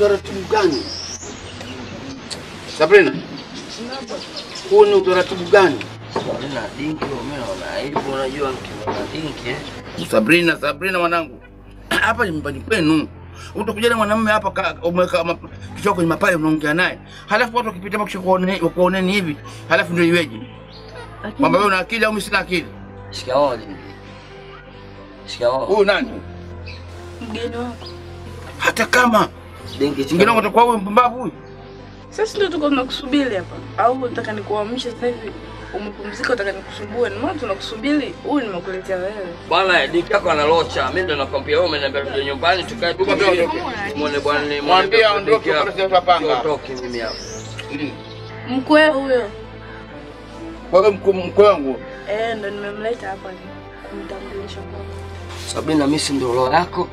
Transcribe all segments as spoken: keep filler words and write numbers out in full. Utaratibu gani? Sabrina. Huu ni utaratibu gani? Sabrina dinki umeona aibu unajua mkiona dinki eh. Sabrina, Sabrina mwanangu. Hapa ni mbani kwenu. Utakuja na mwanamume hapa umeweka kichwa kwenye mapale unaongea naye. Halafu watu wakipita wakikuonea wakuoneni hivi. Halafu ndio iweje? Mama wewe una akili au msina akili? Sikia wao dinki. Sikia wao. Huyu nani? Mgeni wako. Hata kama Dengi chingine kutokuwa wewe mpumbavu huyu. Sasa ndio tuko tunakusubiri hapa. Au unataka nikuamshe sasa hivi umepumzika unataka nikusumbue? Ni maana tunakusubiri. Huyu nimekuletea wewe. Bwana Dengi yako analocha. Mimi ndo nakwambia wewe umeniambia tuje nyumbani tukae tukae. Muone bwana mwambie aondoke tutapanga. Aondoke mimi hapa. Mkwe huyo. Kwa hiyo mkwe mkwe wangu. Eh ndo nimemleta hapa kumtambulisha kwako. Sabrina mimi si ndio roho yako.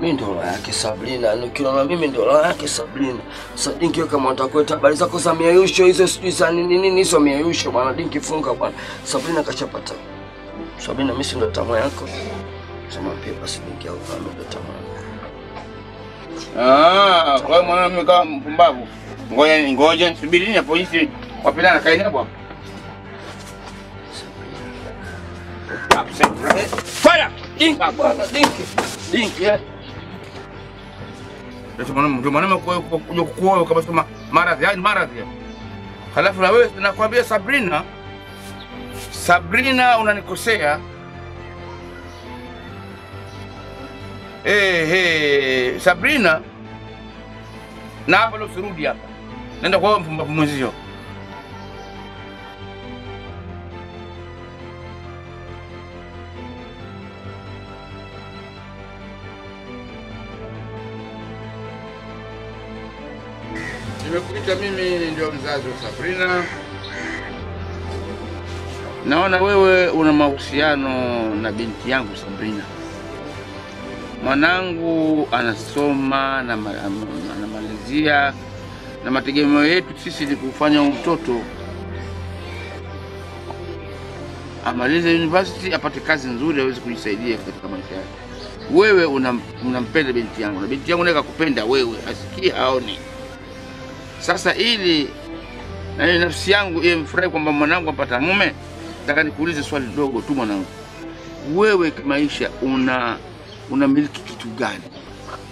Mimi ndo roho yake Sabrina, nikiona mimi ndo roho yake Sabrina. Sasa dinki kama utakweta habari zako za miayusho hizo sijui za nini nini hizo miayusho bwana dinki funga bwana. Sabrina kachapata. Sabrina mimi ndo tamaa yako. Sema pia basi dinki au kama ndo tamaa. Ah, kwa maana mimi kama mpumbavu. Ngoja ngoja subiri hapo hivi wapendana kaeni hapo. Fire! Dinki bwana dinki. Dinki eh. Ndio maana nimekuja kukuoa kama sema maradhi yani maradhi. Halafu na wewe nakwambia Sabrina Sabrina unanikosea. Eh eh Sabrina na hapo leo surudi hapa. Nenda kwa mpumbavu mwenzio. Nimekuita mimi ndio mzazi wa Sabrina. Naona wewe una mahusiano na binti yangu Sabrina. Mwanangu anasoma na anamalizia na mategemeo yetu sisi ni kufanya mtoto amalize university apate kazi nzuri aweze kujisaidia katika maisha yake. Wewe unampenda binti yangu na binti yangu naye kupenda wewe asikie aone. Sasa ili na nafsi yangu iwe mfurahi kwamba mwanangu apata mume, nataka nikuulize swali dogo tu mwanangu. Wewe kimaisha una unamiliki kitu gani?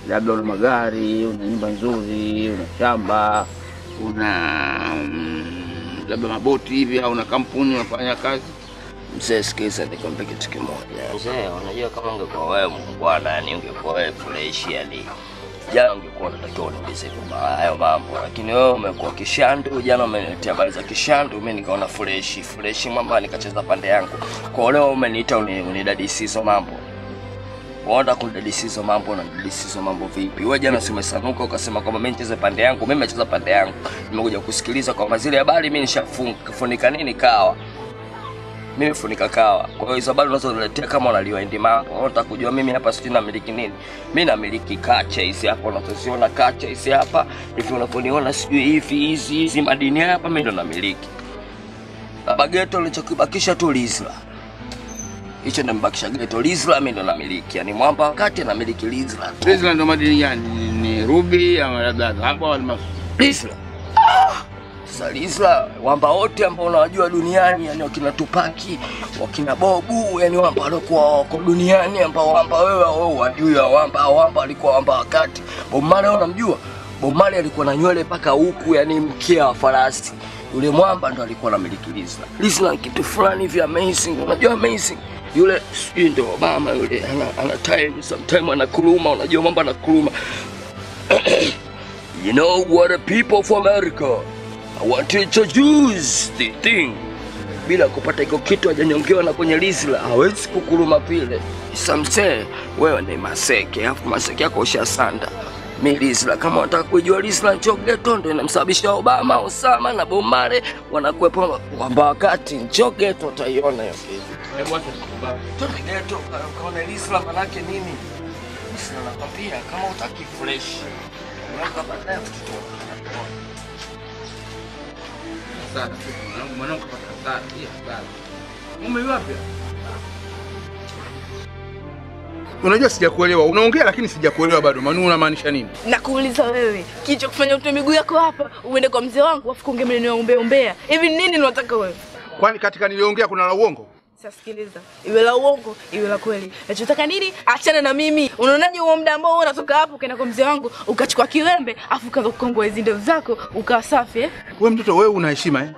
Labda una magari, una nyumba nzuri, una shamba, una mm, labda maboti hivi au una kampuni unafanya kazi. Mzee sikiliza nikwambie kitu kimoja. Mzee unajua kama ungekuwa wewe mwana yani ungekuwa wewe fresh yani. Jana ungekuwa unatakiwa uniambie hayo mambo lakini wewe umekuwa kishandu jana umeniletea habari za kishandu mimi nikaona fresh fresh mama nikacheza pande yangu kwa leo umeniita unidadisi hizo mambo waona kudadisi hizo mambo na dadisi hizo mambo vipi wewe jana usimesanuka ukasema kwamba mimi nicheze pande yangu mimi nacheza pande yangu nimekuja kusikiliza kwa zile habari mimi nishafunika nini kawa mimi funika kawa kwa hiyo hizo habari unazoniletea kama unaliwa ndi mambo unataka kujua mimi hapa sijui namiliki nini mimi namiliki kacha hizi hapa unaziona kacha hizi hapa hivi unaponiona sijui hivi hizi hizi madini hapa mimi ndo namiliki baba geto ulichokibakisha tu Lizla hicho ndo mbakisha geto Lizla mimi ndo namiliki yani mwamba wakati namiliki Lizla Lizla ndo madini yani ni ruby ama labda hapo almas Lizla Salisla wamba wote ambao unawajua duniani yani wakina Tupaki wakina Bobu yani wamba walikuwa wako duniani ambao wamba wewe wewe wajui wamba wamba alikuwa wamba wakati Bomale unamjua Bomale alikuwa na nywele paka huku yani mkia wa farasi yule mwamba ndo alikuwa anamiliki Lizla Lizla kitu fulani vya amazing unajua amazing yule sio ndo Obama yule ana, ana time sometime anakuluma unajua mambo anakuluma you know what the people of America I want to introduce the thing. Bila kupata iko kitu hajanyongewa na kwenye Lizla hawezi kukuluma pile. Samse wewe ni maseke, alafu maseke yako ushasanda. milisla kama watakujua lisla nchoke tondo inamsababisha Obama Osama na Bomare wanakuepo kwamba wakati nchoke tutaiona hiyo kitu. Hebu acha kubaba. Tunageto kaona lisla manake nini? Lisla nakwambia kama utaki fresh. Unaweza baadaye kutoka. Sasa mwanangu kwa sasa hii sana. Mume wapi? Unajua sijakuelewa. Unaongea lakini sijakuelewa bado. Maana unamaanisha nini? Nakuuliza wewe. Kicho kufanya utoe miguu yako hapa, uende kwa mzee wangu afu unge maneno ya umbe umbea. Hivi nini unataka wewe? Kwani katika niliongea kuna la uongo? Sasa sikiliza. Iwe la uongo, iwe la kweli. Unachotaka nini? Achana na mimi. Unaonaje huo muda ambao unatoka hapo ukaenda kwa mzee wangu, ukachukua kiwembe, afu kaanza kukongoa hizo ndevu zako, ukawa safi eh? Wewe mtoto wewe una heshima eh?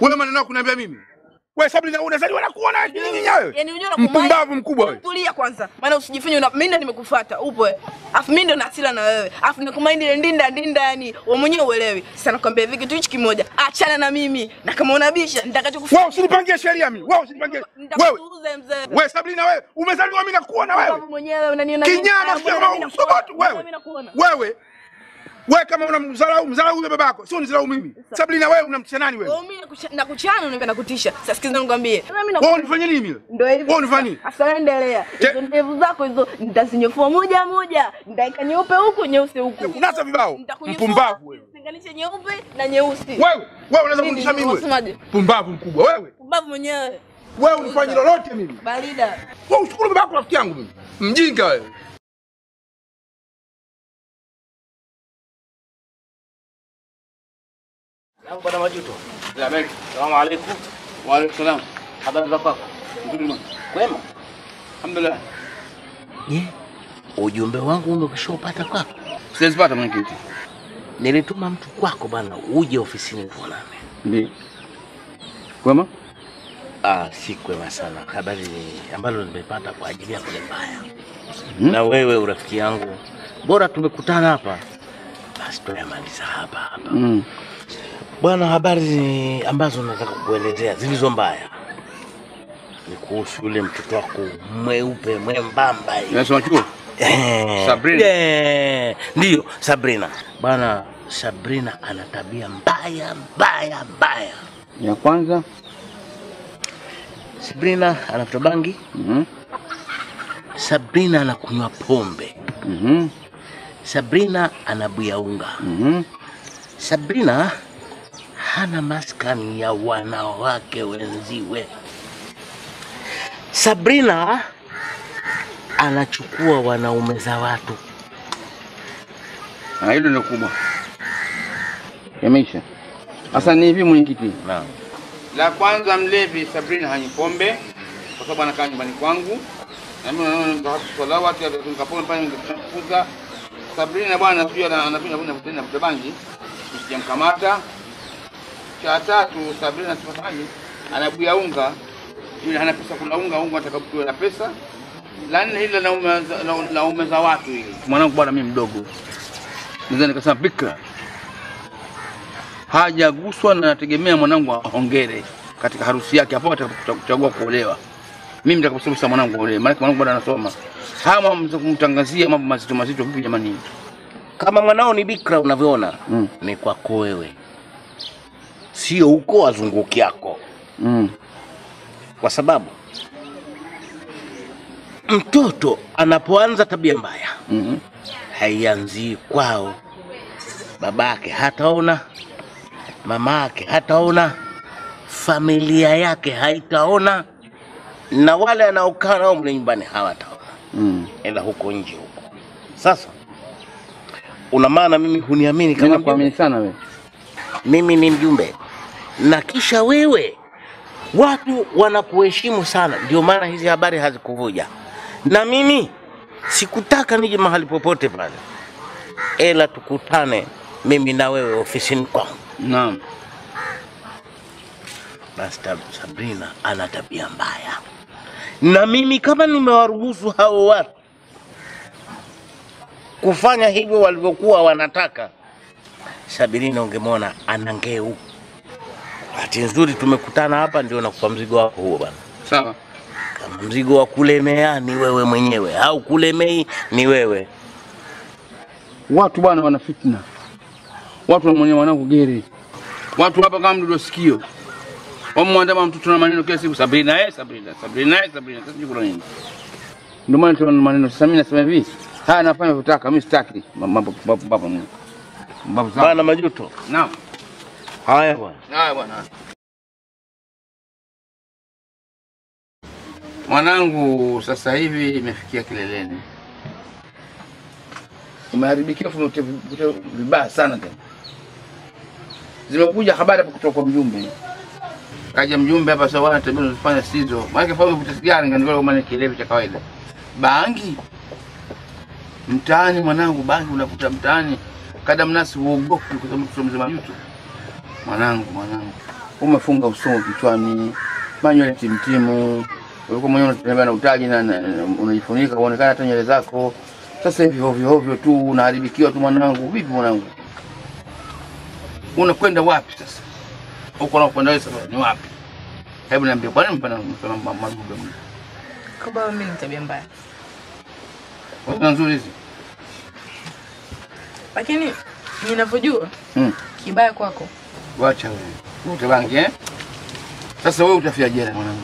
Wewe maneno yako unaniambia mimi? Wewe Sabrina unazaliwa na kuona nini nyawe? Yaani unajua nakumalia. Mpumbavu mkubwa wewe. Tulia kwanza. Maana usijifanye una mimi nimekufuata. Upo wewe. Alafu mimi ndo na hasira na wewe. Alafu nakumaini ile ndinda ndinda yani. Wewe mwenyewe uelewi. Sasa nakwambia hivi kitu hichi kimoja. Achana na mimi. Na kama unabisha nitakachokufanya. Wewe usinipangie sheria mimi. Wewe usinipangie. Wewe. Wewe Sabrina wewe umezaliwa mimi na kuona wewe. Wewe mwenyewe unaniona nini? Kinyama sema usobotu wewe. Wewe. Wewe kama unamdharau mdharau huyo babako, sio unidharau mimi. Sabrina wewe unamtisha nani wewe? Wewe mimi nakuchana unaniambia nakutisha. Sasa sikiza nikwambie. Wewe unifanyia nini mimi? Ndio hivyo. Wewe unifanyia? Sasa endelea. Hizo ndevu zako hizo nitazinyofua moja moja. Nitaika nyeupe huku nyeusi huku. Unasa vibao. Mpumbavu wewe. Tenganisha nyeupe na nyeusi. Wewe, wewe unaweza kunisha mimi wewe. Mpumbavu mkubwa wewe. Mpumbavu mwenyewe. Wewe unifanyia lolote mimi. Barida. Wewe ushukuru babako rafiki yangu mimi. Mjinga wewe. Bwana majuto. Jamani, salamu alaykum. Wa alaykum salam. Habari za kwako? Nzuri mimi. Kwema? Alhamdulillah. Ni ujumbe wangu umekushopata kwako? Siwezi pata mwenyekiti. Nilituma mtu kwako bana uje ofisini kwa nami. Ndio. Kwema? Ah, si kwema sana. Habari ambalo nimepata kwa ajili yako ni mbaya. Hmm? Na wewe urafiki yangu. Bora tumekutana hapa. Basi tunamaliza hapa hapa. Mm. Bwana habari ambazo nataka kuelezea zilizo mbaya ni kuhusu yule mtoto wako mweupe mwembamba hivi. Unasema chuo? Eh. Sabrina. Eh. Ndio, Sabrina. Bwana Sabrina ana tabia mbaya mbaya mbaya. Ya kwanza Sabrina anavuta bangi. Mhm. Mm Sabrina anakunywa pombe. Mhm. Mm Sabrina anabuya unga. Mhm. Mm Sabrina hana maskani ya wanawake wenziwe. Sabrina anachukua wanaume za watu. Na hilo ni kubwa. Yameisha. Sasa ni hivi mwenyekiti. Naam. La kwanza mlevi Sabrina hanywi pombe kwa sababu anakaa nyumbani kwangu. Na mimi naona ndio hapo watu watafunga pombe pale ndio. Sabrina bwana sio anapenda kunywa bangi. Sijamkamata. Cha tatu Sabrina sifahani anabuya unga yule hana pesa kula unga unga atakapotwa na pesa la nne hili la umeza watu hili mwanangu bwana mimi mdogo naweza nikasema bikra hajaguswa na nategemea mwanangu aongere katika harusi yake hapo atakapochagua kuolewa mimi nitakaposema mwanangu aolewe maana mwanangu bado anasoma hama mtangazia mambo mazito mazito vipi jamani kama mwanao ni bikra unavyoona mm. Ni kwako wewe sio huko azunguki yako. Mm. Kwa sababu mtoto anapoanza tabia mbaya, mhm, mm haianzi kwao. Babake hataona, mamake hataona, familia yake haitaona na wale anaokaa nao mle nyumbani hawataona. Mhm. Ila huko nje huko. Sasa una maana mimi huniamini kama kuamini sana wewe. Mimi ni mjumbe. Na kisha wewe watu wanakuheshimu sana ndio maana hizi habari hazikuvuja. Na mimi sikutaka nije mahali popote pale. Ela tukutane mimi na wewe ofisini kwangu. Naam. Basi Sabrina ana tabia mbaya. Na mimi kama nimewaruhusu hao watu kufanya hivyo walivyokuwa wanataka Sabrina ungemwona anangeu. Bahati nzuri tumekutana hapa ndio nakupa mzigo wako huo bana. Sawa. Kama mzigo wa kulemea ni wewe mwenyewe au kulemei ni wewe. Watu bwana wana fitna. Watu wanamwonea mwanangu gere. Watu hapa kama mdudo sikio. Wamwandama mtoto na maneno kila siku Sabrina eh Sabrina, Sabrina eh Sabrina. Sasa jikula nini? Ndio maana tunaona maneno sasa mimi nasema hivi. Haya nafanya vitaka, mimi sitaki. Mambo baba Mungu. Baba sana. Bana majuto. Naam. Haya bwana. Haya bwana. Mwanangu sasa hivi imefikia kileleni. Umeharibikia fumote vibaya sana tena. Zimekuja habari hapa kutoka kwa mjumbe. Kaja mjumbe hapa sawa na tabia tunafanya sizo. Maana kwa mvuta sigara nganikola kama ni kilevi cha kawaida. Bangi mtaani mwanangu, bangi unakuta mtaani kada mnasi uogopi kwa sababu mtu mzima mtu. Mwanangu mwanangu umefunga usomo kichwani. Manywele timtimu. Uko mwenye unatembea na utaji na unajifunika unaonekana hata nywele zako. Sasa hivi ovyo ovyo tu unaharibikiwa tu mwanangu. Vipi mwanangu? Unakwenda wapi sasa? Huko unakwenda wewe sasa ni wapi? Hebu niambie kwa nini mpanana mpanana magugu mimi? Kwa sababu mimi ni tabia mbaya. Una nzuri hizi? Lakini ninapojua mm. kibaya kwako. Wacha wewe. Utabangi eh? Sasa wewe utafia jela mwanangu.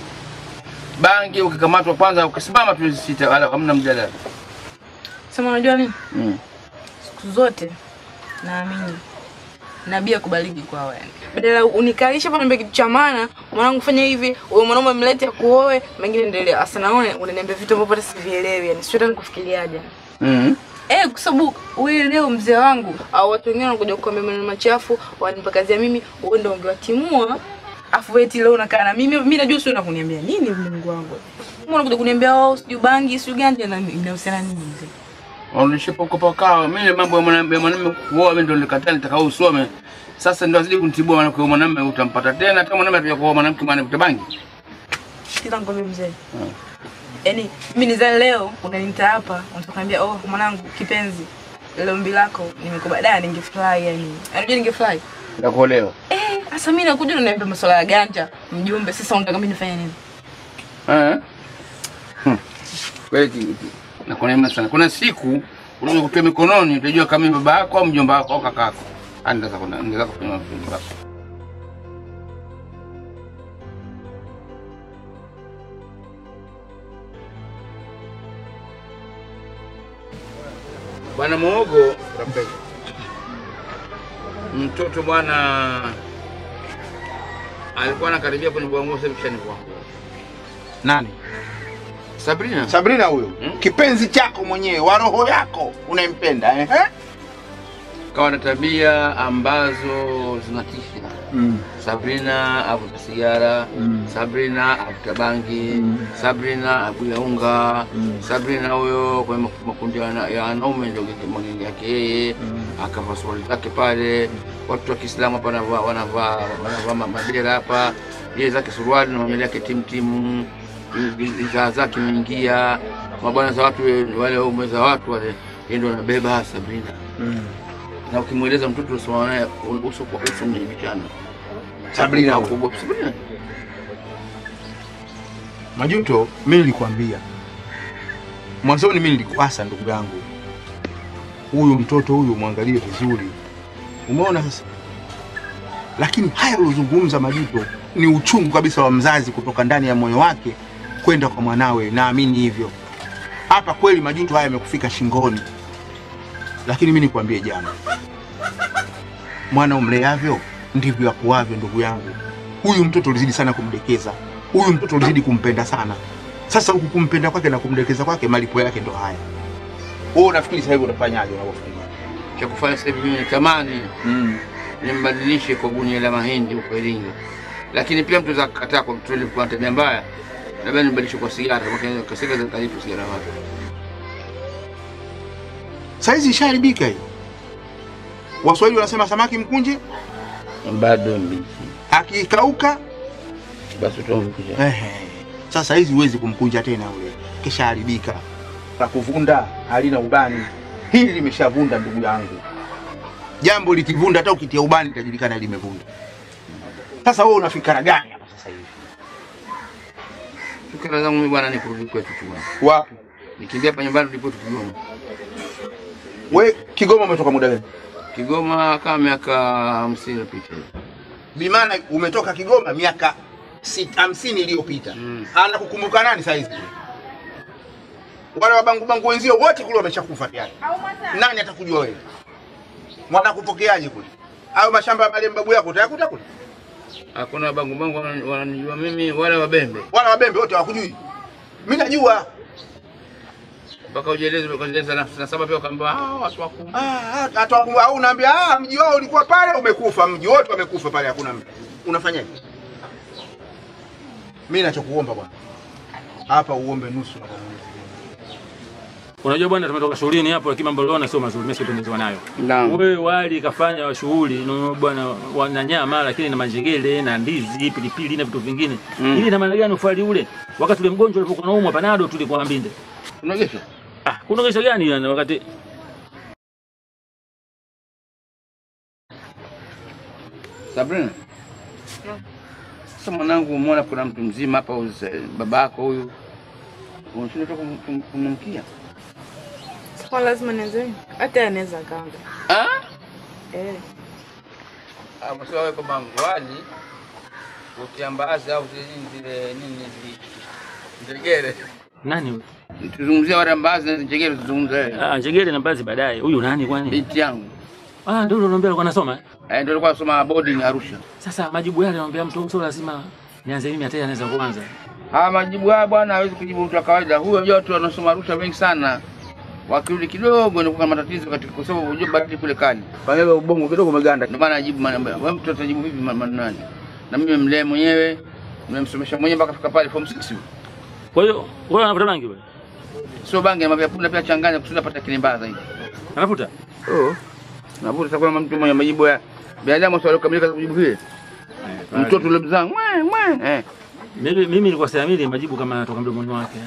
Bangi ukikamatwa kwanza ukisimama tu sita wala hamna mjadala. Sema unajua nini? Mm. Siku zote naamini nabii akubariki kwa wewe. Badala unikalisha hapa niambie kitu cha maana, mwanangu fanya hivi, wewe mwanaume mlete kuoe, mengine endelea. Asa naone unaniambia vitu ambavyo hata sivielewi, yani sio hata nikufikiriaje. Mhm. Mm eh kwa sababu wewe leo mzee wangu au watu wengine wanakuja kukuambia maneno machafu, wanipakazia mimi, wewe ndio ungewatimua. Afu eti leo unakaa na mimi, mimi najua sio unakuniambia nini Mungu wangu. Mbona unakuja kuniambia wao sio bangi, sio ganja na inahusiana nini mzee? Unishipokopa kwa kawa mimi mambo ya mwanamume kuoa mimi ndio nilikataa nitakao usome. Sasa ndio azidi kunitibua maana kwa mwanamume utampata tena kama mwanamume atakuja kwa mwanamke maana utabangi. Sita ngome mzee. Yaani mimi nizani leo unanita hapa unatakaambia oh mwanangu kipenzi lombi lako nimekuba da ningefurahi yani. Unajua ningefurahi? Ndakuolewa. Eh sasa mimi nakuja na niambia masuala ya ganja mjumbe sasa unataka mimi nifanye nini? Eh. Hmm. Kweli na kunaema sana. Kuna siku unaweza kutoa mikononi utajua kama baba yako au mjomba wako au kaka yako. Anataka kuna anataka kunywa mjomba. Bwana Mogo, rapeke. Mtoto bwana alikuwa anakaribia kuniboangosha mshani kwangu. Nani? Sabrina. Sabrina huyo. Hmm? Kipenzi chako mwenyewe, wa roho yako unampenda eh? Kawa na tabia ambazo zinatisha. Mm. Sabrina avuta sigara, mm. Sabrina avuta bangi, mm. Sabrina abula unga, mm. Sabrina huyo kwa makundi ya wanaume ndio mgeni yake yeye, mm. akavaa swali zake pale, watu wa Kiislamu hapa wanavaa wanavaa wanavaa madera hapa, yeye zake suruali na mwenye yake timu timu. Iza zake mingia mabwana za watu wale au mweza watu wale ndio anabeba Sabrina. Mm. Na ukimueleza mtoto usoma naye uso kwa uso mnibitana. Sabrina ukubwa Sabrina. Majuto mimi nilikwambia. Mwanzo mimi nilikuasa ndugu yangu. Huyu mtoto huyu muangalie vizuri. Umeona sasa? Lakini haya ulozungumza Majuto ni uchungu kabisa wa mzazi kutoka ndani ya moyo wake. Kwenda kwa mwanawe naamini hivyo. Hapa kweli majuto haya yamekufika shingoni. Lakini mimi nikwambie jambo. Mwana umleavyo ndivyo akuavyo ndugu yangu. Huyu mtoto ulizidi sana kumdekeza. Huyu mtoto ulizidi kumpenda sana. Sasa huku kumpenda kwake na kumdekeza kwake malipo yake ndo haya. Wewe unafikiri sasa hivi unafanyaje unapofanya? Cha kufanya sasa hivi mimi natamani mm. nimbadilishe kwa gunia la mahindi huko Iringa. Lakini pia mtu zakataa kwa mtu ile kwa tabia mbaya. Labda nibadilishe kwa sigara kwa kasiga za taifa sigara wapi. Saizi isharibika hiyo. Waswahili wanasema samaki mkunje bado mbichi. Akikauka basi utamkunja. Ehe. Sasa hizi huwezi kumkunja tena yule. Kishaharibika. La kuvunda halina ubani. Hili limeshavunda ndugu yangu. Jambo likivunda hata ukitia ubani itajulikana limevunda. Sasa wewe unafikara gani hapa sasa hivi? Fikra zangu mimi bwana ni kurudi kwetu tu bwana. Wapi? Nikimbia hapa nyumbani ndipo tukijua. We Kigoma umetoka muda gani? Kigoma kama miaka hamsini iliyopita. Bi maana umetoka Kigoma miaka hamsini iliyopita. Mm. Anakukumbuka nani saa hizi? Wale wabangu bangu wenzio wote kule wameshakufa tayari. Nani atakujua wewe? Wanakupokeaje kule? Au mashamba ya bale mbabu yako utayakuta kule? Hakuna bangu bangu wananijua mimi wala wabembe. Wala wabembe wote hawakujui. Mimi najua. Mpaka ujieleze umekondenza na sababu pia kamba hao watu wako. Ah, watu wako au unaambia ah mji wao ulikuwa pale umekufa, mji wote umekufa pale hakuna mtu. Unafanyaje? Mimi ninachokuomba bwana. Hapa uombe nusu na pamoja. Unajua bwana tumetoka shughulini hapo lakini mambo yaliona sio mazuri mimi sipendezwa nayo. Wewe wali kafanya shughuli no bwana na nyama lakini na manjegele na ndizi pilipili na vitu vingine. Mm. Ili na maana gani ufali ule? Wakati ule mgonjwa alipokuwa naumwa panado tulikuwa mbinde. Unagesha? Ah, kuna gesha gani yana wakati Sabrina? No. Sasa mwanangu umeona kuna mtu mzima hapa babako huyu. Unashindwa kumkumkia? Kwa lazima nzuri hata anaweza kanga ah eh ah msowe kwa mangwani ukiambaza au nini zile nini njegere nani huyo tuzungumzie wale ambazo njegere tuzungumzie ah njegere na mbazi baadaye huyu nani kwani binti yangu ah ndio unaomba alikuwa anasoma eh ndio alikuwa anasoma boarding Arusha sasa majibu yale anamwambia mtu msowe lazima nianze mimi hata anaweza kuanza ah majibu haya bwana hawezi kujibu mtu wa kawaida huyo unajua watu wanasoma Arusha wengi sana wakirudi kidogo ni kuna matatizo katika kwa sababu unajua bati kule kali. Kwa hiyo ubongo kidogo umeganda. Ndio maana ajibu maneno. Wewe mtu atajibu vipi maneno nani? Na mimi mlea mwenyewe, nimemsomesha mwenyewe mpaka fika pale form six. Kwa hiyo wewe unavuta bangi wewe. Sio bangi ya mafuta punda pia changanya kusudi apate kilimbaza zaidi. Anavuta? Oo. Navuta sasa kuna mtu mmoja majibu ya binadamu sio aliyokamilika kujibu hili. Mtoto yule mzangu, mwe mwe. Eh. Mimi mimi nilikuwa siamini majibu kama anatoka mdomoni wake.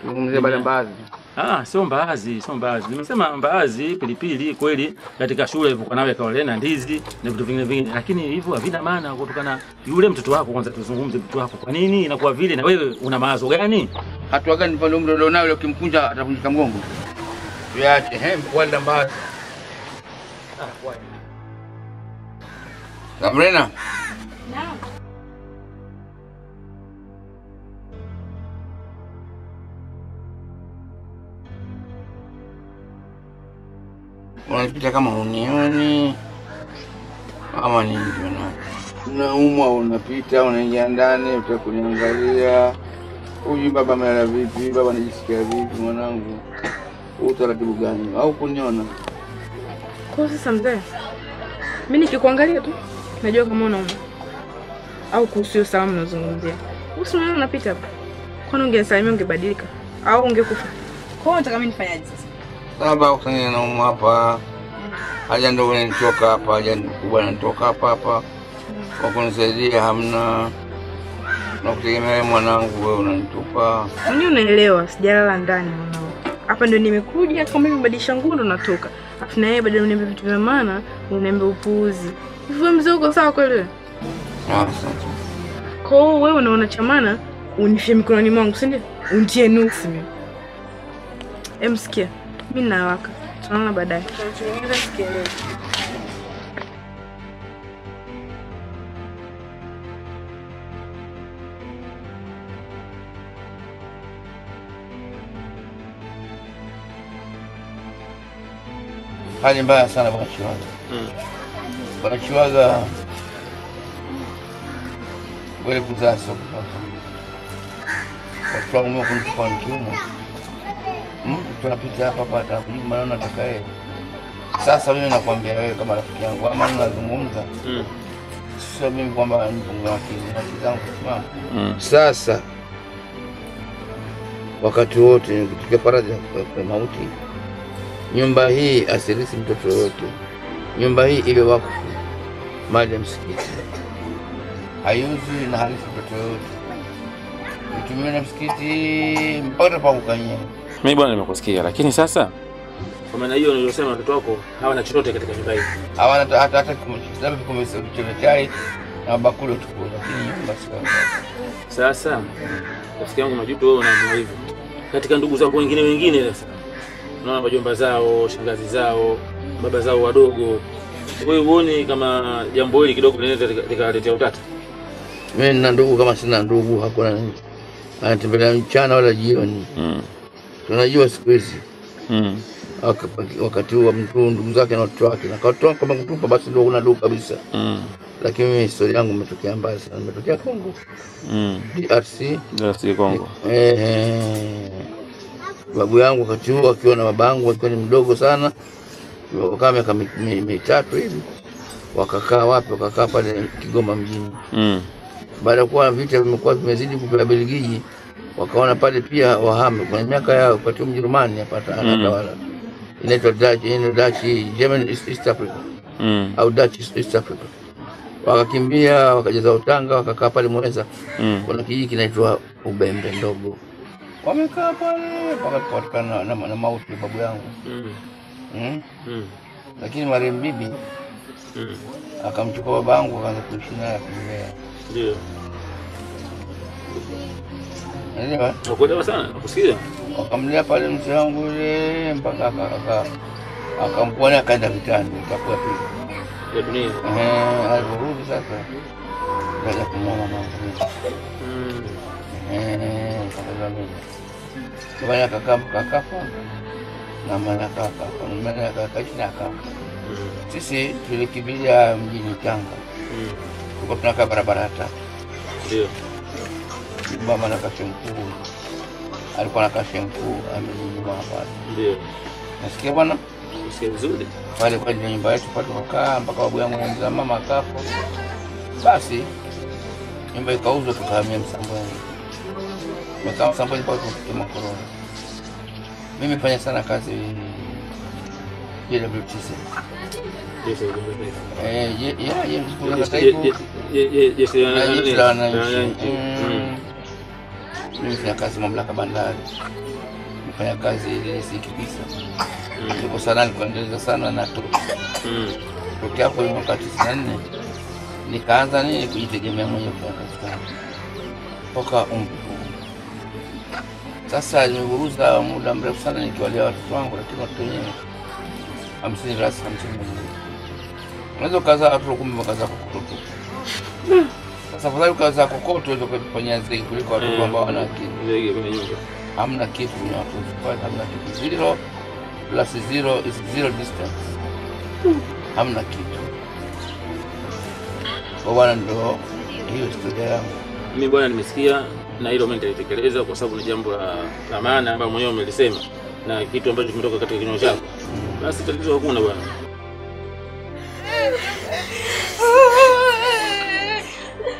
Tuzungumzie bale mbaazi. Ah, sio mbaazi, sio mbaazi. Nimesema mbaazi, pilipili kweli katika shule ilikuwa nawe kaole na ndizi na vitu vingine vingine. Lakini hivyo havina maana kutokana yule mtoto wako kwanza tuzungumze mtoto wako. Kwa nini inakuwa vile na wewe una mawazo gani? Hatua gani pale umri ndio nayo ukimkunja atavunjika mgongo. Tuache hem kwenda mbaazi. Ah, kwani. Sabrina. Naam. Unapita kama unioni ama nini bwana unaumwa unapita unaingia ndani utakuniangalia huyu baba mara vipi baba anajisikia vipi mwanangu utaratibu gani au kuniona kwa sasa mzee mimi nikikuangalia tu najua kama unaumwa au kuhusu salamu unazungumzia usiona unapita hapa kwani ungesalimia ungebadilika au ungekufa kwa hiyo nataka mimi nifanyaje sasa Saba ukanya na umu hapa, haja ndo wene nitoka hapa, haja kubwa nitoka hapa hapa. Kwa kunisaidia hamna, na kutegemea mwanangu wewe unanitupa. Mimi unaelewa, sijalala ndani mwanangu. Hapa ndo nimekuja, kwa mimi badisha nguo ndo natoka. Afu na yeye badala uniambie vitu vya maana, uniambie upuuzi. Hivyo mzee uko sawa kweli? Ah, asante. Kwa hiyo wewe unaona cha maana, unifie mikononi mwangu, si ndio? Unitie nuksi mimi. Emsikia. Mimi na waka. Tunaona baadaye. Tunatengeneza sikio. Hali mbaya sana bwana Chiwaga. Mm. Bwana Chiwaga. Wewe kuzaso. Kwa sababu mko kwa kiumo. Tunapita hapa pata kujibu maneno nataka yeye. Sasa mimi nakwambia wewe kama rafiki yangu ama ninazungumza. Mm. Sio mimi kwamba nipunga akili na zangu mama. Mm. Sasa wakati wote nikitokea faraja kwa mauti. Nyumba hii asirisi mtoto yote. Nyumba hii ile wako mali ya msikiti. Hayuzi na halifu mtoto yote. Utumie na msikiti mpaka pa kukanyia. Mimi bwana nimekusikia lakini sasa kwa maana hiyo niliyosema watoto wako hawana chochote katika nyumba hii. Hawana hata hata kikombe kikombe chai na bakuli tu lakini basi. Sasa rafiki yangu majuto wewe unaamua hivyo. Katika ndugu zangu wengine wengine sasa. na majomba zao, shangazi zao, baba zao wadogo. Kwa hiyo uone kama jambo hili kidogo linaweza likaletea utata. Mimi nina ndugu kama sina ndugu, hakuna nini. Anatembelea mchana wala jioni. Mm. Tunajua siku hizi. Mm. Wakati huo mtu ndugu zake na watoto wake. Na katoa kama kutupa basi ndio una ndugu kabisa. Mm. Lakini mimi historia yangu imetokea mbaya sana. Imetokea Kongo. Mm. D R C. D R C Kongo. Eh. eh. Babu yangu wakati huo akiwa na babangu akiwa ni mdogo sana. Wakakaa miaka mitatu hivi. Wakakaa wapi? Wakakaa pale Kigoma mjini. Mm. Baada kwa vita vimekuwa vimezidi kupela Belgiji, wakaona pale pia wahame kwa miaka yao kwa timu Jerumani hapa anatawala. Mm. Inaitwa Dutch, inaitwa Dutch, German East, East Africa. Mm. Au Dutch East Africa. Wakakimbia, wakajaza utanga, wakakaa pale Mweza. Mm. Kuna kijiji kinaitwa Ubembe ndogo. Wamekaa pale mpaka tukapatikana na, na mauti babu yangu. Mm. Mm. Mm. Lakini marehemu bibi mm. akamchukua babangu akaanza kuishi naye kumlea. Ndio. Ndio. Nakuelewa sana, nakusikia. Akamlea pale mzee wangu yule mpaka aka akamkuona akaenda vitani ikapoa pili. Ndio dunia. Eh, alirudi sasa. Baada kumwona mama. Mm. Eh, sasa mimi. Kwa kaka kakafa. Na mama kaka, mama kaka kaka. Sisi tulikimbilia mjini Tanga. Mm. Kwa tunaka barabara hata. Ndio. Mama na kasi mkuu. Alikuwa na kasi mkuu amejini hapa. Ndio. Nasikia bwana? Nasikia vizuri. Pale kwa nyumba yetu pale tukakaa mpaka babu yangu na mama akafa. Basi nyumba ikauzwa tukahamia Msambweni. Mkao Msambweni pale kwa Morogoro. Mimi fanya sana kazi ile ya biotisi. Eh, ye ye ye ye ye ye nilifanya kazi mamlaka bandari, nilifanya kazi ile sikipisa niko sana nikaendeleza sana na tu tokea hapo mwaka tisini na nne nikaanza nini kujitegemea mwenyewe kwa kazi poka umbu. Sasa nilivuruza muda mrefu sana nikiwalea watoto wangu lakini watoto wenyewe hamsini rasi hamsini. Unaweza kaza hapo kumbe kaza kukoto. Sasa fadhali kaza kukoto hizo kufanya zaidi kuliko watu ambao wana akili. Hamna kitu ni watu kwa hamna kitu. Zero plus zero is zero distance. Hamna kitu. Kwa bwana ndo hiyo historia. Mimi bwana nimesikia na hilo mimi nitatekeleza kwa sababu ni jambo la maana ambalo mwenyewe umelisema na kitu ambacho kimetoka katika kinywa chako. Basi tatizo hakuna bwana.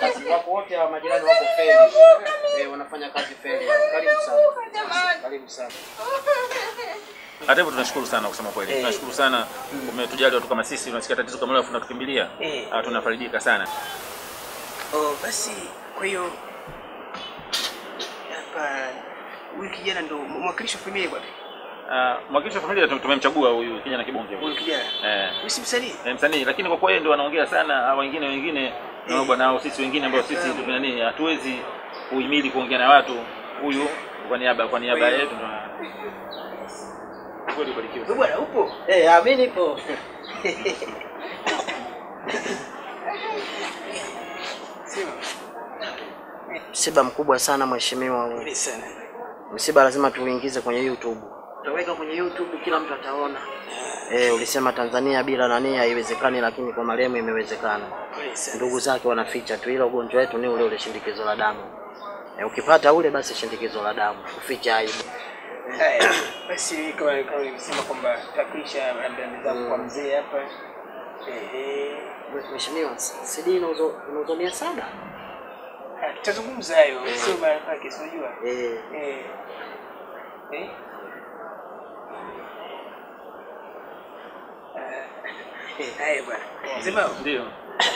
Kazi wako wote wa majirani wako feli. Eh, wanafanya kazi feli. Karibu sana. Karibu sana. Hata hivyo tunashukuru sana kusema kweli. Hey. Tunashukuru sana hmm. umetujali watu kama sisi tunasikia tatizo kama leo tunatukimbilia. Hey. Ah, tunafarijika sana. Oh basi kwa hiyo hapa wiki jana ndo mwakilisho familia kwa. Ah uh, mwakilisho familia tumemchagua huyu kijana kibonge. Huyu kijana. Eh. Usimsanii. Eh, msanii lakini kwa kwa yeye ndo anaongea sana au wengine wengine na bwana sisi wengine ambao sisi tuna nini hatuwezi kuhimili kuongea na watu huyu kwa niaba kwa niaba yetu na kweli barikiwe. Bwana upo? Eh, mimi nipo. Sema. Msiba mkubwa sana mheshimiwa wangu. Mimi sana. Msiba lazima tuuingize kwenye YouTube. Tutaweka kwenye YouTube kila mtu ataona. Eh, ulisema Tanzania bila nani haiwezekani lakini kwa marehemu imewezekana. Ndugu zake wanaficha tu ila ugonjwa wetu ni ule ule shindikizo la damu. E, ukipata ule basi shindikizo la damu, uficha aibu. Basi kwa kwa nimesema kwamba takisha mbele zangu kwa mzee hapa. Eh, mheshimiwa, sidi inazo inaozomea sana. Tutazungumza hayo, sio mara pake unajua. Eh. Eh. Eh. Eh, bwana. Sema ndio.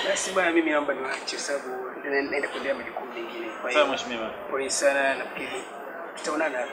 Basi bwana mimi naomba niwaache sababu naenda kuendelea majukumu mengine. Kwa hiyo sawa mheshimiwa. Pole sana na pili. Tutaonana hapa.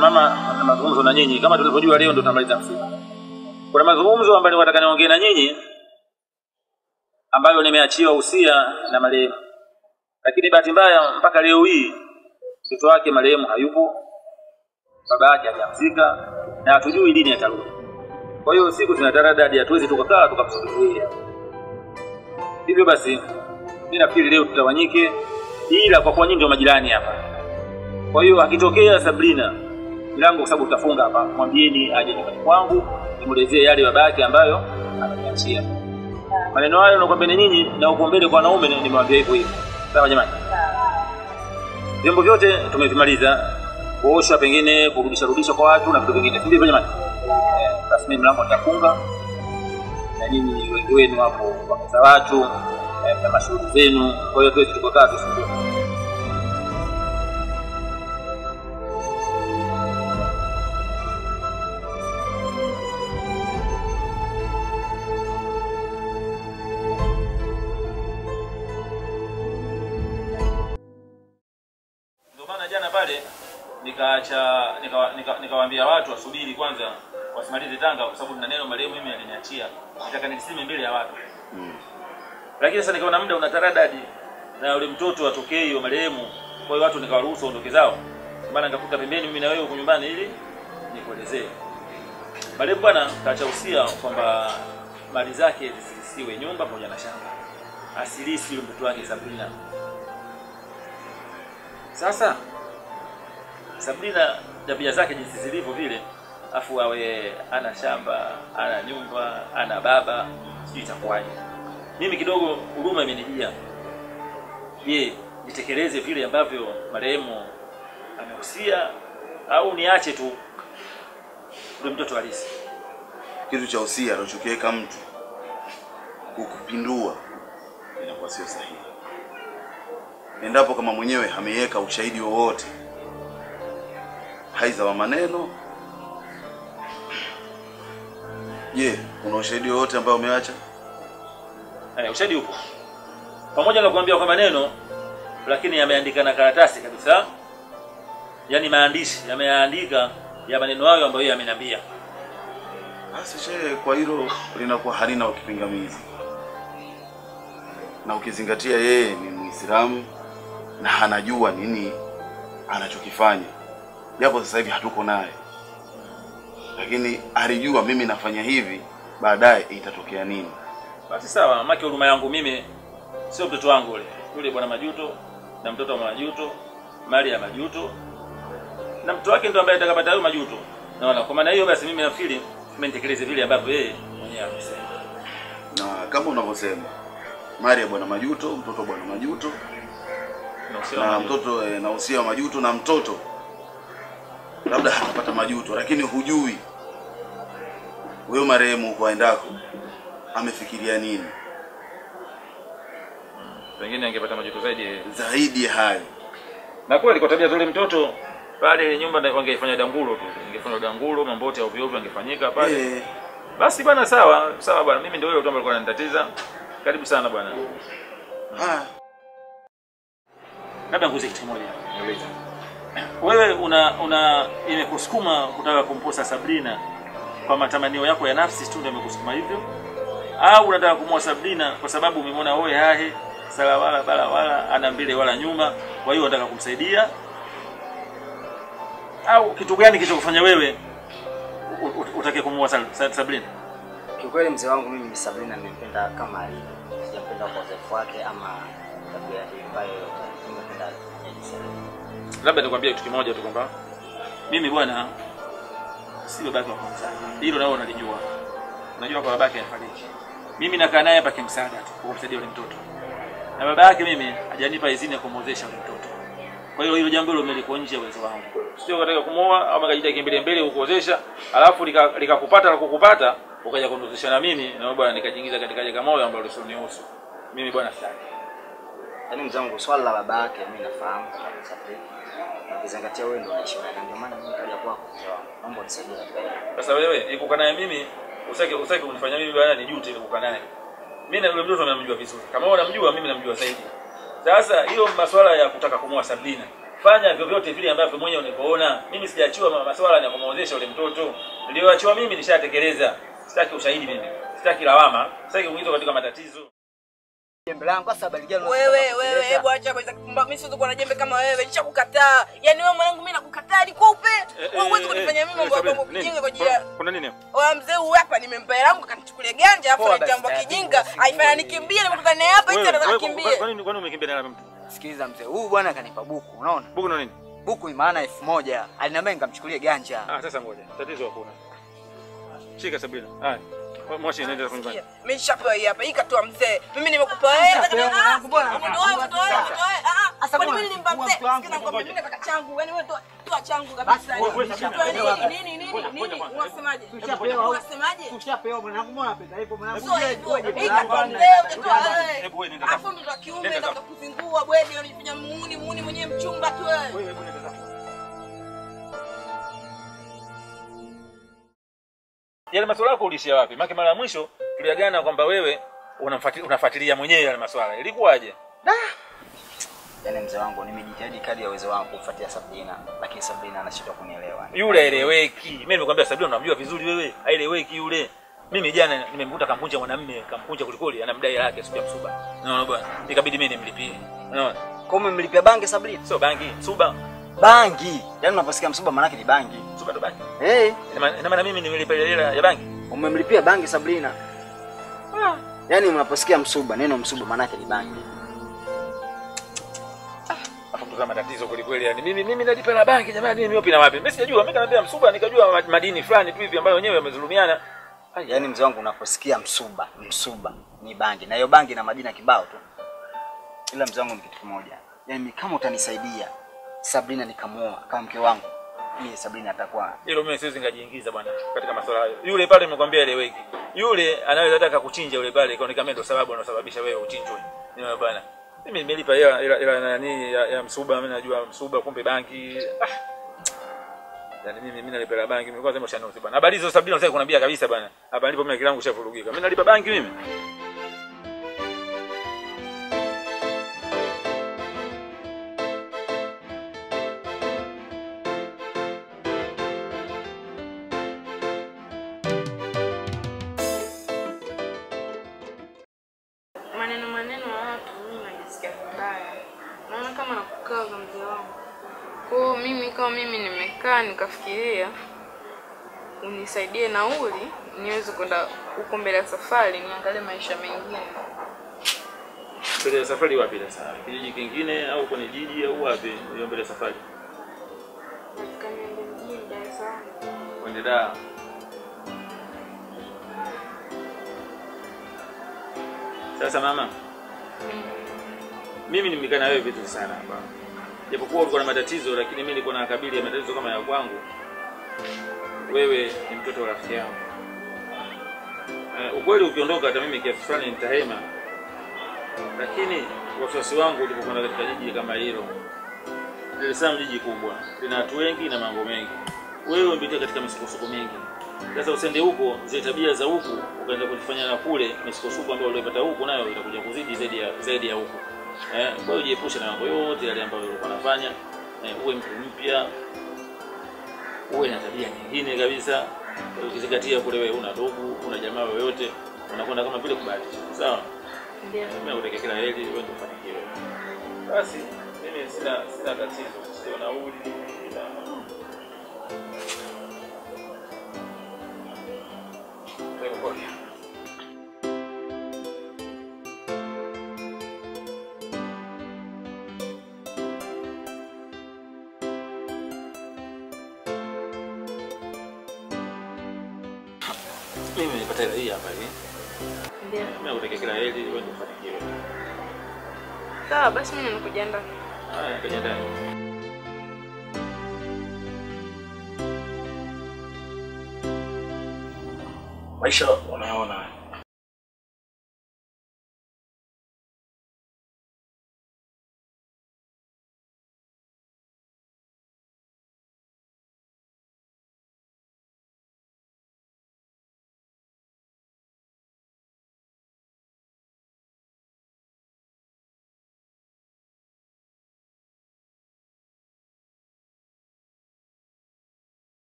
Mama na mazungumzo na nyinyi kama tulivyojua leo ndo tunamaliza msiba. Kuna mazungumzo ambayo nataka niongee na nyinyi ambayo nimeachiwa usia na marehemu. Lakini bahati mbaya mpaka leo hii mtoto wake marehemu hayupo, baba yake hajamzika na hatujui lini atarudi. Kwa hiyo siku tunataradadi hatuwezi tukakaa tukamsubiria. Hivyo basi mimi nafikiri leo tutawanyike ila kwa kwa nyinyi ndio majirani hapa. Kwa hiyo akitokea Sabrina milango kwa sababu tutafunga hapa mwambieni aje nyumbani kwangu nimuelezee yale babake ambayo ananiachia. Maneno hayo nakwambia nyinyi na ukombele kwa wanaume nimemwambia hivyo hivyo. Sawa jamani? Vyombo vyote tumevimaliza. Kuosha pengine kurudisha rudisha kwa watu na vitu vingine. Ndio jamani. Basi mimi mlango nitafunga. Na nyinyi wengi wenu hapo kwa meza watu na mashughuli zenu. Kwa hiyo tuweze tukakaa tusubiri. Nikaacha nikawaambia nika, nika watu wasubiri kwanza wasimalize Tanga kwa sababu nina neno marehemu mimi aliniachia nataka niliseme mbele ya watu. Mm. Lakini sasa nikaona muda unataradadi na yule mtoto atokee hiyo marehemu kwa hiyo watu nikawaruhusu ondoke zao. Maana ngakuka pembeni mimi na wewe huko nyumbani ili nikuelezee. Marehemu bwana kaacha usia kwamba mali zake zisiwe nyumba pamoja na shamba. Asilisi yule mtoto wake Sabrina. Sasa Sabrina tabia zake jinsi zilivyo vile afu awe ana shamba, ana nyumba, ana baba, sio itakuwaje. Mimi kidogo huruma imenijia. Je, nitekeleze vile ambavyo marehemu amehusia au niache tu ndio mtoto halisi? Kitu cha usia anachokiweka mtu kukupindua inakuwa sio sahihi. Endapo kama mwenyewe ameweka ushahidi wowote haiza wa maneno. Je, kuna ushahidi wote ambao umeacha? Eh, ushahidi upo. Pamoja na kuambia kwa maneno lakini yameandika na karatasi kabisa. Yaani maandishi yameandika ya maneno hayo ambayo yeye ameniambia. Basi shehe, kwa hilo linakuwa halina ukipingamizi. Na ukizingatia yeye ni Muislamu na anajua nini anachokifanya. Japo sasa hivi hatuko naye. Lakini alijua mimi nafanya hivi, baadaye itatokea nini. Basi sawa, maki huruma yangu mimi sio mtoto wangu yule. Yule bwana Majuto na mtoto wa Majuto, mali ya Majuto. Na mtoto wake ndo ambaye atakapata yule Majuto. Naona kwa maana hiyo basi mimi nafikiri mmenitekeleze vile ambavyo yeye mwenyewe amesema. Na kama unavyosema, mali ya bwana Majuto, mtoto bwana Majuto, na, na mtoto eh, na usia wa Majuto na mtoto labda hatapata Majuto, lakini hujui wewe marehemu kwa endako amefikiria nini. Pengine angepata Majuto zaidi zaidi hayo. Na kweli kwa tabia zile mtoto pale nyumba wangeifanya dangulo tu. Ingefanya dangulo, mambo yote ovyo ovyo angefanyika pale. Hey. Basi bwana sawa, sawa bwana. Mimi ndio yule mtu ambaye alikuwa ananitatiza. Karibu sana bwana. Ah. Labda nguzi kitu moja. Niulize. Wewe una una imekusukuma kutaka kumposa Sabrina kwa matamanio yako ya nafsi tu ndio imekusukuma hivyo? Au unataka kumwoa Sabrina kwa sababu umemwona wewe hahe salawala bala wala ana mbele wala nyuma, kwa hiyo unataka kumsaidia? Au kitu gani kilichokufanya wewe utake kumuoa Sabrina? Kwa kweli mzee wangu mimi Sabrina nimempenda kama alivyo. Sijampenda kwa uzoefu wake ama tabia yake ambayo nimependa. Labda nikwambie kitu kimoja tu kwamba mimi bwana si babake wa kwanza. Hilo nao unalijua. Unajua kwa babake alifariki. Mimi nakaa naye hapa kimsaada tu kumsaidia yule mtoto. Na baba yake mimi hajanipa idhini ya kumozesha mtoto. Kwa hiyo hilo jambo hilo limelikuwa nje ya uwezo wangu. Sio nataka kumuoa ama kajita kimbele mbele kukozesha, alafu likakupata lika na kukupata ukaja kunozesha na mimi na bwana nikajiingiza katika janga moyo ambalo usinihusu. Mimi bwana sitaki. Yaani mzangu swala la baba yake mimi nafahamu kabisa. Ukizingatia wewe ndio unaishi na ndio maana mimi nikaja kwako. Naomba unisaidie katika hilo. Sasa wewe iko kana mimi usaki usaki unifanyia mimi bwana nijute ile kukaa naye. Mimi na yule mtoto namjua vizuri. Kama wewe unamjua mimi namjua zaidi. Sasa hiyo masuala ya kutaka kumuoa Sabrina, fanya vyovyote vile ambavyo mwenyewe unapoona. Mimi sijaachua masuala ya kumuozesha yule mtoto. Niliyoachua mimi nishatekeleza. Sitaki ushahidi mimi. Sitaki lawama. Sitaki kuingizwa katika matatizo. Jembe langu kwa sababu alijana. Wewe wewe hebu acha kwanza kumba. Mimi siwezi kuwa na jembe kama wewe. Nishakukataa. Yaani wewe mwanangu mimi nakukataa likupe. Wewe huwezi kunifanyia mimi mambo hapo kijinga kwa jia. Kuna nini hapo? Wewe mzee huyu hapa nimempa hela yangu akanichukulia ganja hapo na jambo kijinga. Haifanya nikimbie na mtaka naye hapa hicho nataka kimbie. Kwa nini kwa nini umekimbia na mimi? Sikiliza mzee. Huyu bwana kanipa buku, unaona? Buku na nini? Buku imaana elfu moja. Aliniambia nikamchukulie ganja. Ah sasa ngoja. Tatizo hakuna. Shika Sabrina. Haya. Mwache nenda kwa nyumba. Mimi shapo hapa, hii katoa mzee. Mimi nimekupa hela nataka bwana. Asa bwana mimi nimpa mzee. Mimi nataka changu. Yaani wewe toa changu kabisa. Nini nini nini? Unasemaje? Unasemaje? Tushapewa mwanangu mwana pesa. Hapo mwanangu wewe. Hii katoa mzee utatoa wewe. Hebu wewe nenda kwa. Afu mtu wa kiume nataka kuzingua bweni unifanya muuni muuni mwenyewe mchumba tu wewe. Yale masuala yako ulishia wapi? Maana mara mwisho tuliagana kwamba wewe unafuatilia mwenyewe yale masuala. Ilikuwaje? Da. Yaani mzee wangu nimejitahidi kadri ya uwezo wangu kufuatia Sabrina, lakini Sabrina anashindwa kunielewa. Yule eleweki. Mimi nimekwambia Sabrina unamjua vizuri wewe. Haeleweki yule. Mimi jana nimemkuta kampunja mwanamume, kampunja kulikoli anamdai yake siku ya msuba. Unaona bwana? Ikabidi mimi nimlipie. Unaona? Kwa hiyo mlipia bangi Sabrina? Sio bangi, msuba. Bangi. Yaani unaposikia msuba maana yake ni bangi. Msuba ndo bangi. Eh, hey. Ina maana mimi nimelipa hela ya bangi. Umemlipia bangi Sabrina. Ah. Yaani unaposikia msuba, neno msuba maana yake ni bangi. Hapo ndo kama tatizo kweli kweli yani. Mimi mimi nalipa na bangi jamani, mimi yopi na wapi? Mimi sijajua, mimi kanambia msuba nikajua madini fulani tu hivi ambayo wenyewe wamezulumiana. Yaani mzee wangu unaposikia msuba, msuba ni bangi. Na hiyo bangi na madini kibao tu. Ila mzee wangu ni kitu kimoja. Yaani kama utanisaidia Sabrina nikamuoa kama mke wangu. Mimi Sabrina atakuwa. Hilo mimi siwezi ngajiingiza bwana katika masuala hayo. Yule pale nimekwambia eleweki. Yule anaweza hata akakuchinja yule pale ikaonekana mimi ndo sababu anasababisha wewe uchinjwe. Niona bwana. Mimi nimelipa hela hela nani ya, ya msuba mimi najua msuba kumbe banki. Ah. Yaani mimi mimi nalipa banki mimi kwanza nimeshanozi bwana. Habari hizo Sabrina unataka kuniambia kabisa bwana. Hapa nilipo mimi kilangu shafurugika. Mimi nalipa banki mimi. mimi nimekaa nikafikiria unisaidie nauli niweze kwenda huko mbele ya safari niangalie maisha mengine. Mbele ya safari wapi sasa? Kijiji kingine au kwenye jiji au wapi hiyo mbele ya safari? Kwenye Dar. Sasa mama, mimi nimekaa na wewe vitu sana hapa. Japokuwa ulikuwa na matatizo lakini mimi nilikuwa na kabili ya matatizo kama ya kwangu. Wewe ni mtoto wa rafiki yangu. Uh, ukweli ukiondoka hata mimi kiasi fulani nitahema. Lakini wasiwasi wangu ulipokuwa katika jiji kama hilo. Dar es Salaam jiji kubwa, lina watu wengi na mambo mengi. Wewe umepita katika misukosuko mingi. Sasa usende huko, zile tabia za huko, ukaanza kujifanya na kule misukosuko ambayo ulipata huko nayo itakuja kuzidi zaidi ya zaidi ya huko. Eh, kwa hiyo jiepushe na mambo yote yale ambayo ulikuwa unafanya. Eh, uwe mtu mpya. Uwe na tabia nyingine kabisa. Ukizingatia kule wewe una ndugu, una jamaa yoyote, unakwenda kama vile kubahatisha. Sawa? Ndio. Mimi nataka kila heri wewe ufanikiwe. Basi mimi sina sina tatizo, sio nauli bila. Kwa mimi nilipata hii hapa hivi. Ndio. Mimi nakutakia kila heri wewe ufanikiwe. Sawa basi mimi ninakuja ndani. Ah, kuja ndani. Maisha unaona.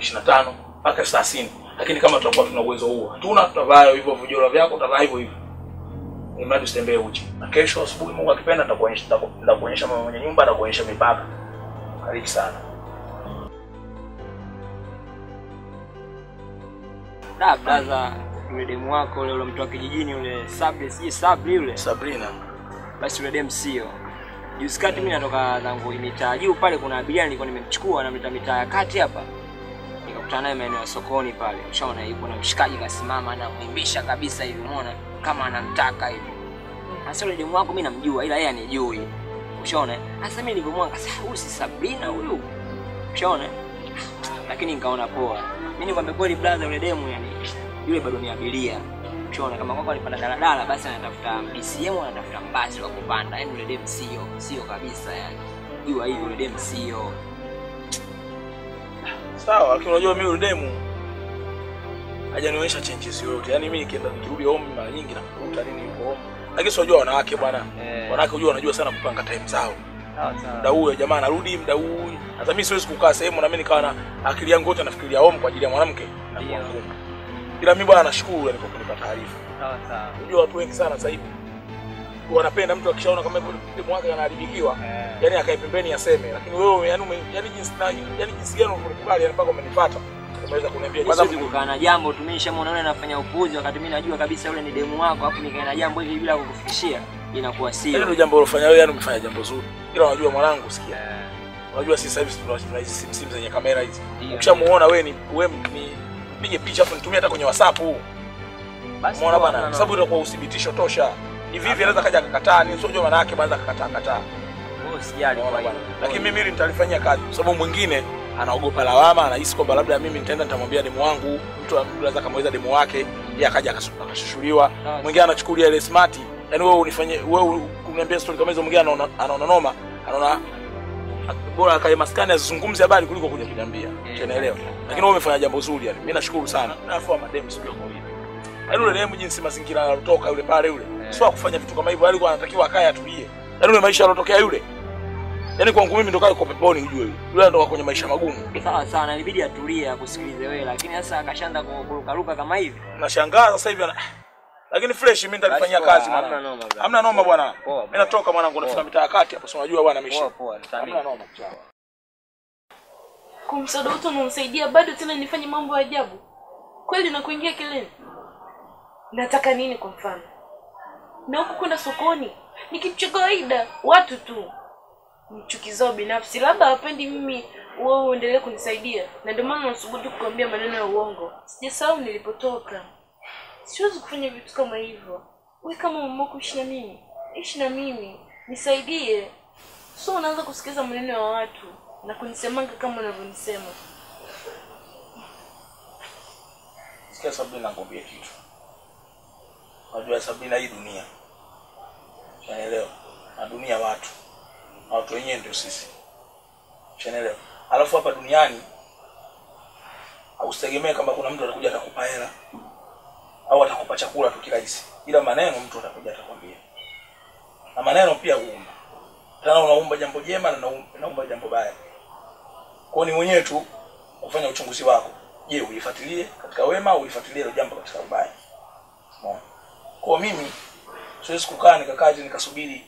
ishirini na tano mpaka thelathini. Lakini kama tutakuwa tuna uwezo huo, hatuna tutavaa hivyo vijora vyako, utavaa hivyo hivyo. Imradi usitembee uchi. Na kesho asubuhi Mungu akipenda atakuonyesha atakuonyesha mama mwenye nyumba na kuonyesha mipaka. Karibu sana. Da brother, yule demu wako yule mtu wa kijijini yule Sabri, si Sabri yule? Sabrina. Basi yule demu sio. Juzi kati mimi natoka zangu mitaa. Juu pale kuna abiria nilikuwa nimemchukua na mita mitaa kati hapa. Tanaye maeneo ya sokoni pale ushaona yuko na mshikaji kasimama na kuimbisha kabisa hivi unaona kama anamtaka hivi hasa yule demu wako mimi namjua ila yeye anijui ushaona hasa mimi nilipomwanga sasa huyu si Sabrina huyu ushaona lakini nikaona poa mimi nikwambia kweli brother yule demu yani yule bado ni abiria ushaona kama kwako alipanda daladala basi anatafuta B C M anatafuta basi wa kupanda yani yule demu sio sio kabisa yani jua hivi yule demu sio. Sawa, lakini unajua mimi udemu hajanionyesha changes yote. Yaani mimi nikienda nikirudi home mara nyingi nakuta nini yuko home. Lakini unajua wanawake bwana, wanawake unajua wanajua sana kupanga time zao. Sawa sawa. Muda huyo jamaa anarudi, muda huo. Hata mimi siwezi kukaa sehemu na mimi nikawa na akili yangu yote nafikiria home kwa ajili ya mwanamke na kuongoza. Ila mimi bwana nashukuru alipokunipa taarifa. Sawa sawa. Unajua watu wengi sana sasa hivi wanapenda mtu akishaona kama ile mwaka anaharibikiwa yani akae pembeni aseme, lakini wewe yani yani jinsi na yani jinsi gani unakubali mpaka umenipata umeweza kuniambia kwa sababu kukaa na jambo tumeshamwona yule anafanya upuuzi wakati mimi najua kabisa yule ni demu wako afu nikae na jambo hili bila kukufikishia inakuwa sio ndio jambo ulofanya wewe yani umefanya jambo zuri ila unajua mwanangu sikia unajua sisi service tunawasiliana hizi simu simu zenye kamera hizi ukishamuona wewe ni wewe ni pige picha afu nitumie hata kwenye WhatsApp basi muona bana sababu ndio kwa udhibitisho tosha hivi hivi anaweza kaja akakataa ni sio maana yake baada akakataa kataa wewe sijali kwa hiyo lakini mimi mimi nitalifanyia kazi kwa sababu mwingine anaogopa lawama anahisi kwamba labda mimi nitaenda nitamwambia demu wangu mtu anaweza kamweza demu wake yeye akaja akashushuliwa mwingine anachukulia ile smart yani wewe unifanyie wewe unaniambia story kama hizo mwingine anaona anaona noma anaona bora akae maskani azizungumzie habari kuliko kuja kuniambia tunaelewa lakini wewe umefanya jambo zuri yani mimi nashukuru sana alafu mademu sio kwa hivi yani yule demu jinsi mazingira yalotoka yule pale yule sio kufanya vitu kama hivyo alikuwa anatakiwa akae atulie yani yule maisha yalotokea yule yani kwangu mimi ndo kale kwa peponi unjue yule ndo kwenye maisha magumu sawa sana inabidi atulie akusikilize wewe lakini sasa akashaanza kuruka ruka kama hivi nashangaa sasa hivi lakini fresh mimi nitalifanyia kazi hamna noma hamna noma bwana mimi natoka mwanangu nafuta mitaa kati hapo sio unajua bwana mishi poa poa hamna noma chawa kumsaidia mtu unamsaidia bado tena nifanye mambo ya ajabu kweli na kuingia kelele nataka nini kwa mfano na huko kwenda sokoni ni kitu cha kawaida watu tu mchukizao binafsi labda hapendi mimi wewe uendelee kunisaidia na ndio maana nasubutu kukuambia maneno ya uongo sijasahau nilipotoka siwezi kufanya vitu kama hivyo wewe kama umoko ishi na mimi ishi na mimi nisaidie sio unaanza kusikiza maneno ya watu na kunisemanga kama unavyonisema sikia Sabrina ngombe kitu unajua Sabrina hii dunia unaelewa na dunia watu watu wenyewe ndio sisi. Unaelewa? Alafu hapa duniani hautegemee kama kuna mtu atakuja atakupa hela au atakupa chakula tu kirahisi. Ila maneno mtu atakuja atakwambia. Na maneno pia huumba. Tena unaumba jambo jema na unaumba jambo baya. Kwa hiyo ni mwenyewe tu kufanya uchunguzi wako. Je, ulifuatilie katika wema au ulifuatilie ile jambo katika ubaya? Unaona? Kwa mimi siwezi kukaa nikakaa nikasubiri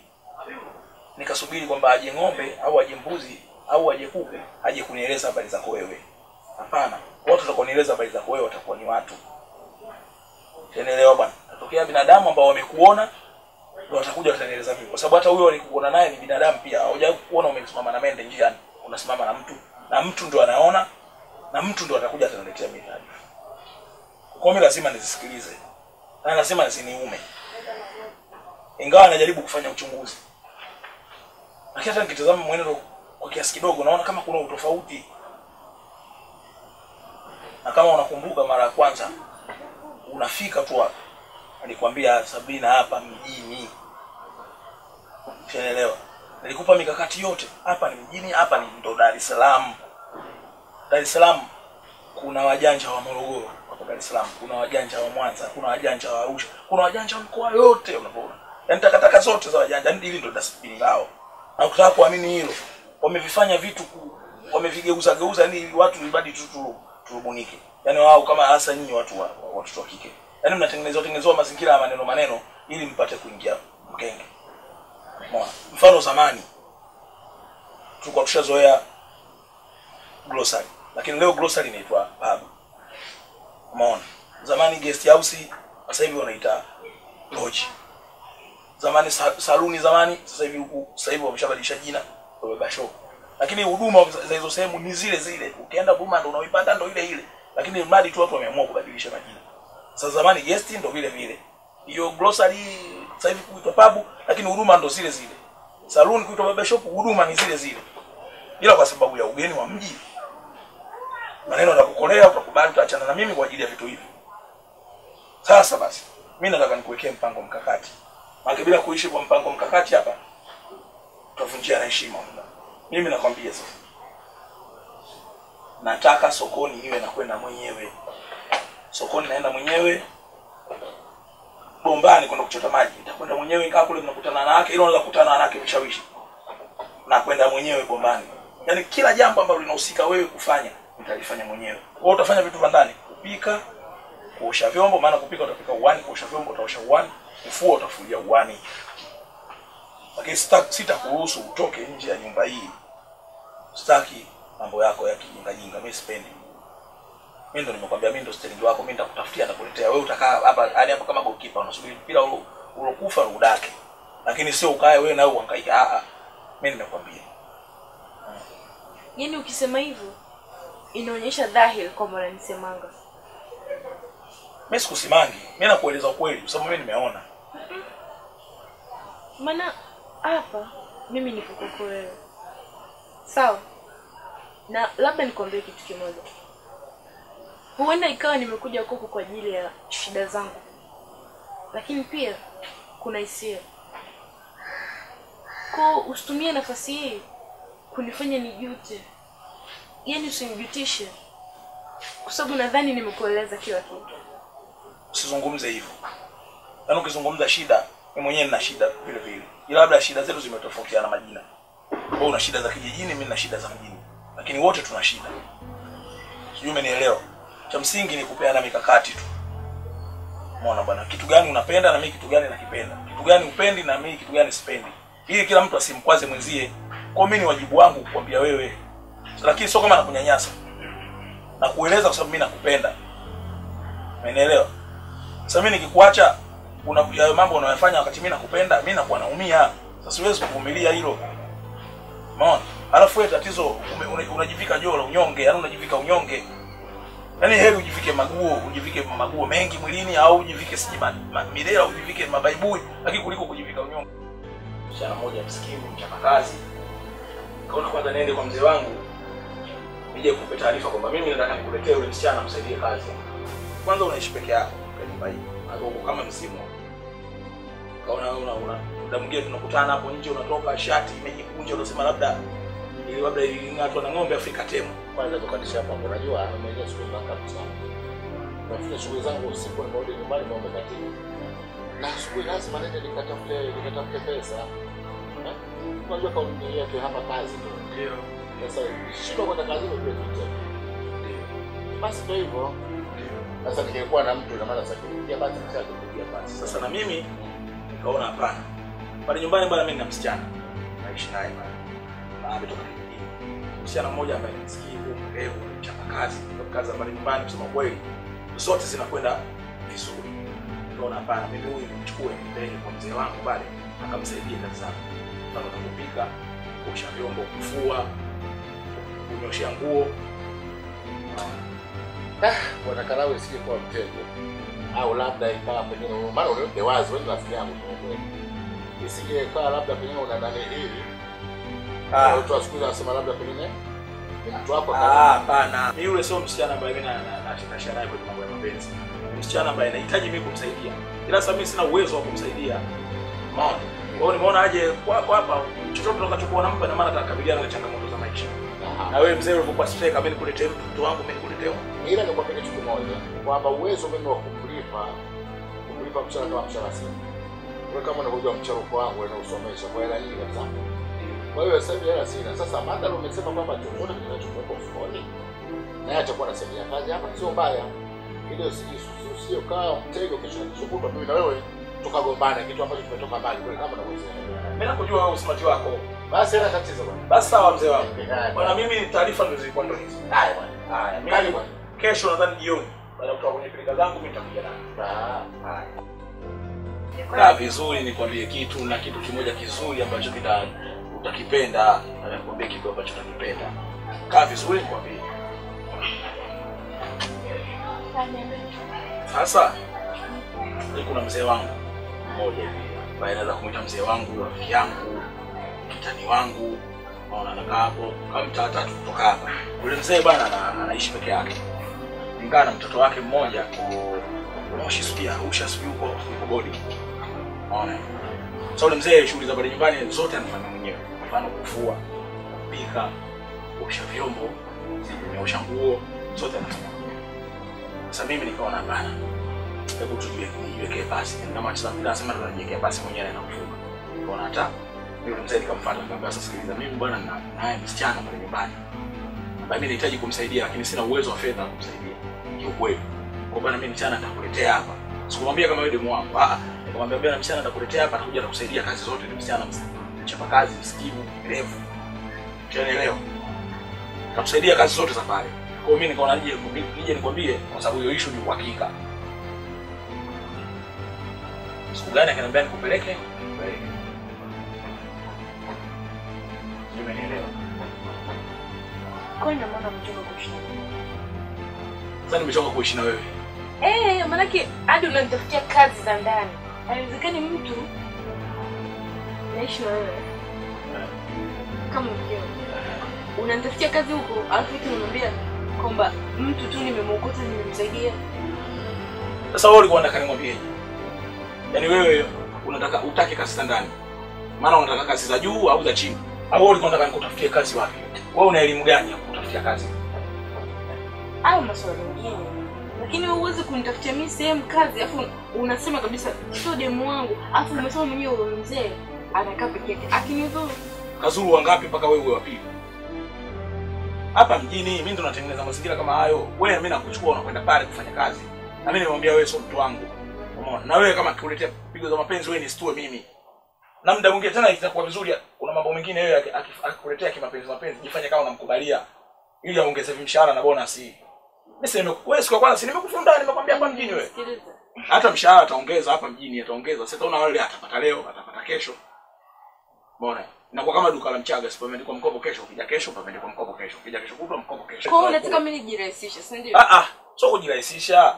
nikasubiri kwamba aje ngombe au aje mbuzi au aje kupe aje kunieleza habari zako wewe. Hapana. Watu watakonieleza habari zako wewe watakuwa ni watu. Unaelewa bwana? Natokea binadamu ambao wamekuona ndio watakuja watanieleza mimi. Kwa sababu hata huyo alikuona naye ni binadamu pia. Hajakuona umesimama na mende njiani. Unasimama na mtu na mtu ndio anaona na mtu ndio atakuja ataniletea mimi taarifa. Kwa hiyo lazima nizisikilize. Na lazima nisiniume. Ingawa najaribu kufanya uchunguzi Akisha nikitazama mwenendo kwa kiasi kidogo naona kama kuna utofauti. Na kama unakumbuka mara ya kwanza unafika tu hapa alikwambia Sabrina hapa mjini. Unaelewa? Nilikupa mikakati yote. Hapa ni mjini, hapa ni ndo Dar es Salaam. Dar es Salaam kuna wajanja wa Morogoro, hapo Dar es Salaam kuna wajanja wa Mwanza, kuna wajanja wa Arusha, kuna wajanja wa mkoa yote unaona. Yaani takataka zote za wajanja, yani hili ndo dasipini lao. Na ukitaka kuamini hilo wamevifanya vitu wamevigeuza geuza ni watu ibadi tu turubunike yani wao kama hasa nyinyi watu wa watoto wa kike yani mnatengenezwa tengenezwa mazingira ya maneno maneno ili mpate kuingia mkenge unaona mfano zamani tulikuwa tushazoea glossary lakini leo glossary inaitwa pub unaona zamani guest house sasa hivi wanaita lodge zamani saluni zamani sasa hivi huku sasa hivi wameshabadilisha jina baba shop lakini huduma za hizo sehemu ni zile zile ukienda Buma ndio unaoipata ndio ile ile lakini mradi tu watu wameamua kubadilisha majina sasa zamani guest ndio vile vile hiyo grocery sasa hivi kuitwa pub lakini huduma ndio zile zile saluni kuitwa baba shop huduma ni zile zile ila kwa sababu ya ugeni wa mji maneno yanakukolea utakubali utaachana na mimi kwa ajili ya vitu hivi sasa basi mimi nataka nikuwekee mpango mkakati Akibila kuishi kwa mpango mkakati hapa tutavunjia heshima mbona. Mimi nakwambia sasa. Nataka sokoni niwe na kwenda mwenyewe. Sokoni naenda mwenyewe. Bombani kwenda kuchota maji. Nitakwenda mwenyewe ingawa kule tunakutana na yake ile unaweza kukutana na yake mshawishi. Na kwenda mwenyewe bombani. Yaani kila jambo ambalo linahusika wewe kufanya, utalifanya mwenyewe. Wewe utafanya vitu vya ndani, kupika, kuosha vyombo maana kupika utapika uani, kuosha vyombo utaosha uani. Kufua utafulia uani Lakini sita kuhusu utoke nje ya nyumba hii. Sitaki mambo yako ya kijinga jinga, mimi sipendi. Mimi ndo nimekwambia mimi ndo sterling wako, mimi nitakutafutia na kuletea. Wewe utakaa hapa hadi hapo kama goalkeeper unasubiri mpira ule ulokufa rudake. Lakini sio ukae wewe na uhangaika. Ah ah. Mimi nimekwambia. Yaani ukisema hivyo inaonyesha dhahiri kama unanisemanga. Mimi sikusimangi. Mimi nakueleza ukweli kwa sababu mimi nimeona. Maana hapa mimi niko kwa wewe. Sawa. Na labda nikwambie kitu kimoja. Huenda ikawa nimekuja huko kwa ajili ya shida zangu. Lakini pia kuna hisia. Kwa usitumie nafasi hii kunifanya nijute. Yaani usinijutishe. Kwa sababu nadhani nimekueleza kila kitu. Usizungumze hivyo. Yaani ukizungumza shida, mimi mwenyewe nina shida vile vile. Ila labda shida zetu zimetofautiana majina. Wewe una shida za kijijini, mimi na shida za mjini. Lakini wote tuna shida. Sijui umenielewa. Cha msingi ni kupeana mikakati tu. Umeona bwana, kitu gani unapenda na mimi kitu gani nakipenda. Kitu gani upendi na mimi kitu gani sipendi. Ili kila mtu asimkwaze mwenzie. Kwa mimi ni wajibu wangu kukwambia wewe. Lakini sio kama nakunyanyasa. Na kueleza kwa sababu mimi nakupenda. Umeelewa? Sasa mimi nikikuacha unakuja mambo unayofanya wakati mimi nakupenda, mimi nakuwa naumia. Sasa siwezi kuvumilia hilo. Umeona? Alafu wewe tatizo unajivika joro unyonge, yaani unajivika unyonge. Yaani heri ujivike maguo, ujivike maguo mengi mwilini au ujivike sijimani, midera ujivike mabaibui, lakini kuliko kujivika unyonge. Msichana mmoja msikivu mchapa kazi. Kaona kwanza niende kwa mzee wangu. Nije kukupa taarifa kwamba mimi nataka nikuletee yule msichana msaidie kazi. Kwanza unaishi peke yako kwa nyumba hii. Hapo kama msimu. Kaona wewe unaona. Muda mwingine tunakutana hapo nje unatoka shati imejikunja unasema labda ili labda iling'atwa na ng'ombe Afrika temu. Kwanza tukadisha hapo unajua mwenyewe siku mbaka mchana. Kwa vile shughuli zangu usiku na bodi nyumbani mambo matatizo. Na shughuli lazima nende nikatafute nikatafute pesa. Unajua kwa nini yake hapa kazi tu. Ndio. Sasa sio kwa kazi ndio tu. Basi ndio hivyo. Sasa ningekuwa na mtu na maana sasa kuja basi mchana kuja basi. Sasa na mimi nikaona hapana. Pale nyumbani bwana mimi na msichana. Naishi naye bwana. Na ametoka kijijini. Msichana mmoja ambaye msikivu, mrefu, mchapa kazi, kwa kazi za nyumbani kusema kweli. Zote zinakwenda vizuri. Nikaona hapana mimi huyu nimchukue nipeleke kwa mzee wangu pale akamsaidia kazi zake. Kama kupika, kuosha vyombo, kufua, kunyoshia nguo. Ah, bwana Kalawe sije kwa mtego. Au labda ikawa pengine maana unaonde wazi wewe rafiki yangu kwa isije kwa labda pengine una dalili hili. Ah, watu wasikuza wasema labda pengine ni mtu wako kama. Ah, hapana. Ni yule sio msichana ambaye mimi na natashika naye kwa mambo ya mapenzi. Ni msichana ambaye anahitaji mimi kumsaidia. Ila sasa mimi sina uwezo wa kumsaidia. Maana kwa hiyo nimeona aje kwako hapa chochote tunachukua nampa na maana atakabiliana na changamoto za maisha. Na wewe mzee ulipokuwa strike mimi nikuletee mtoto wangu mimi nikuletee. Ila nikuambia kitu kimoja kwamba uwezo mimi wa kumlipa kumlipa mshahara kama mshahara sasa. Wewe kama unajua mchango wangu na usomesha kwa hela nyingi kabisa. Kwa hiyo sasa hela sina. Sasa madhara umesema kwamba chochote kinachukua kwa mfukoni. Naye atakuwa anasaidia kazi hapa sio mbaya. Ile sio kama mtego kesho kishukuta mimi na wewe. Tukagombana kitu ambacho tumetoka mbali kwa kama naweza. Mimi nakujua wewe usimati wako. Basi hata tatizo bwana. Basi sawa mzee wangu. Bwana mimi taarifa ndio zilikuwa ndo hizo. Haya bwana. Haya mimi bwana. Kesho nadhani jioni baada ya kutoka kwenye pilika zangu mimi nitakuja naye. Ah. Haya. Na vizuri nikwambie kitu na kitu kimoja kizuri ambacho kita utakipenda na nikwambie kitu ambacho utakipenda. Kaa vizuri nikwambie. Sasa kuna mzee wangu mmoja hivi ambaye anaweza kumuita mzee wangu rafiki yangu mtani wangu maana anakaa hapo kama mtaa tatu kutoka hapa. Yule mzee bwana anaishi peke yake. Ningana mtoto wake mmoja kwa Arusha Arusha sio huko kwa bodi. Maana sasa yule mzee shughuli za bodi nyumbani zote anafanya mwenyewe. Mfano kufua, kupika, kuosha vyombo, kunyoosha nguo, zote anafanya. Sasa mimi nikaona bana hebu tujue niweke basi na macho yangu nasema najiwekea basi mwenyewe na kufunga. Unaona hata yule mzee nikamfuata nikamwambia sasa sikiliza mimi bwana na naye msichana pale nyumbani. Baba mimi nahitaji kumsaidia lakini sina uwezo wa fedha kumsaidia. Ni ukweli. Kwa bwana mimi msichana nitakuletea hapa. Sikumwambia kama wewe demu wangu. Ah, nikamwambia bwana msichana nitakuletea hapa atakuja atakusaidia kazi zote ni msichana msaidia. mchapakazi, msikivu, mrefu. Unaelewa? Nakusaidia kazi zote za pale. Kwa hiyo mimi nikaona nije nije nikwambie kwa sababu hiyo issue ni uhakika. Siku gani akaniambia nikupeleke? Nikupeleke. Umeelewa? Kwa nini mbona mchoka kuishi? Sasa nimechoka kuishi na wewe. Eh, maana yake hadi unanitafutia kazi za ndani. Haiwezekani mtu naishi na wewe. Kama mkeo. Unanitafutia kazi huko alafu unaniambia kwamba mtu tu nimemwokota nimemsaidia. Sasa wewe ulikuwa unataka nimwambie. Yaani wewe unataka utaki kazi ndani. Maana unataka kazi za juu au za chini? Au wewe ulikuwa unataka nikutafutie kazi wapi? Wewe una elimu gani ya kutafutia kazi? Au maswali mengine. Lakini wewe uweze kunitafutia mimi same kazi alafu unasema kabisa sio demu wangu. Alafu umesema mwenyewe wewe mzee anakaa peke yake. Akinidhuru. Kazuru wangapi mpaka wewe uwe wapi? Hapa mjini mimi ndo natengeneza mazingira kama hayo. Wewe mimi nakuchukua unakwenda pale kufanya kazi. Na mimi nimwambia wewe sio mtu wangu. Umeona? Na wewe kama kuletea pigo za mapenzi wewe ni situe mimi. Na muda mwingine tena itakuwa vizuri kuna mambo mengine wewe akikuletea kimapenzi mapenzi jifanye kama unamkubalia ili aongeze mshahara na bonus hii. Mimi sema wewe sio kwanza si nimekufunda nimekwambia hapa mjini wewe. Hata mshahara ataongeza hapa mjini ataongeza. Sasa utaona wale atapata leo atapata kesho. Umeona? Na kwa kama duka la mchaga sipomeni kwa mkopo kesho ukija kesho pameni kwa mkopo kesho ukija kesho kupa mkopo kesho. Kwa hiyo unataka mimi nijirahisishe si ndio? Ah ah, sio kujirahisisha.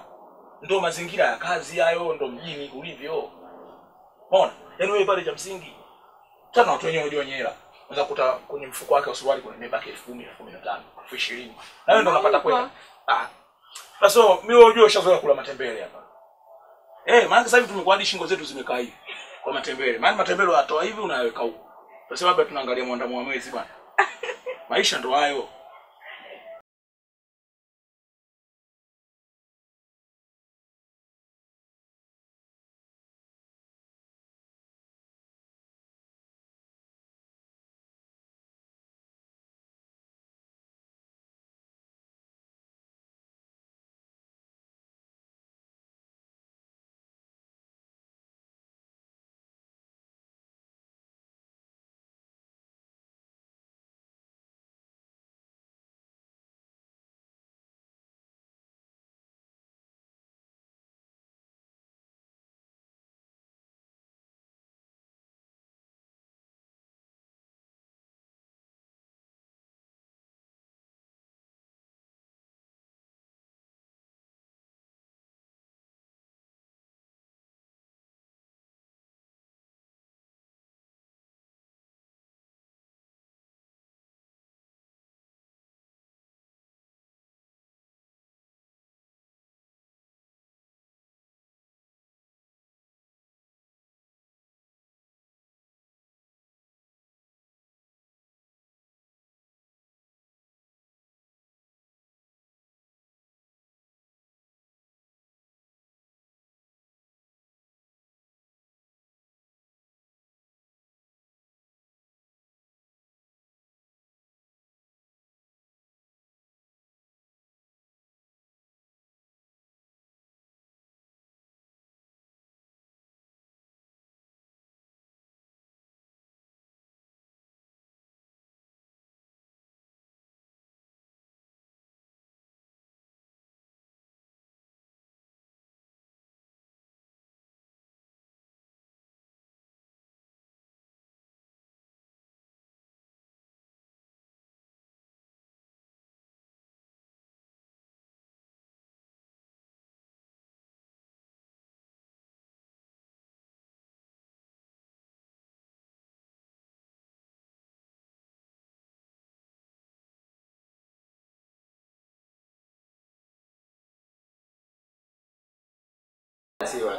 Ndio mazingira ya kazi hayo ndio mjini ulivyo. Unaona? Yaani wewe pale cha msingi tena watu wenyewe ndio nyera. Unaweza kukuta kwenye mfuko wake wa suruali kuna mebaki elfu kumi, elfu kumi na tano, elfu ishirini. Na wewe ndio unapata kwenda. Ah. Sasa mimi wewe unajua ushazoea kula matembele hapa. Eh, maana sasa hivi tumekuwa hadi shingo zetu zimekaa hivi kwa matembele. Maana matembele watoa hivi unaweka huko. Kwa sababu tunaangalia mwandamo wa mwezi bwana. Maisha ndo hayo.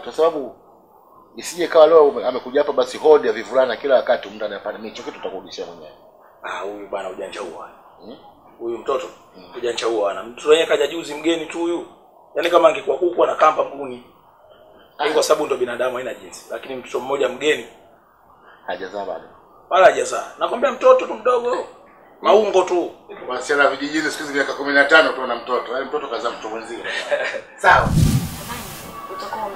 Kwa sababu isije kawa leo amekuja hapa basi hodi ya vivulana kila wakati mndani hapa mimi hicho kitu tutakurudishia mwenyewe. Ah, huyu bwana ujanja huo ana. Huyu mtoto ujanja huo ana. Mtu wenyewe kaja juzi mgeni tu huyu. Yaani kama angekuwa kuku na kamba mbuni. Ni kwa sababu ndo binadamu haina jinsi. Lakini mtoto mmoja mgeni hajazaa bado. Wala hajazaa. Nakwambia mtoto tu mdogo. Maungo tu. Wasichana vijijini siku hizi miaka kumi na tano tu na mtoto. Yaani mtoto kazaa mtu mwenzio. Sawa. Utakuwa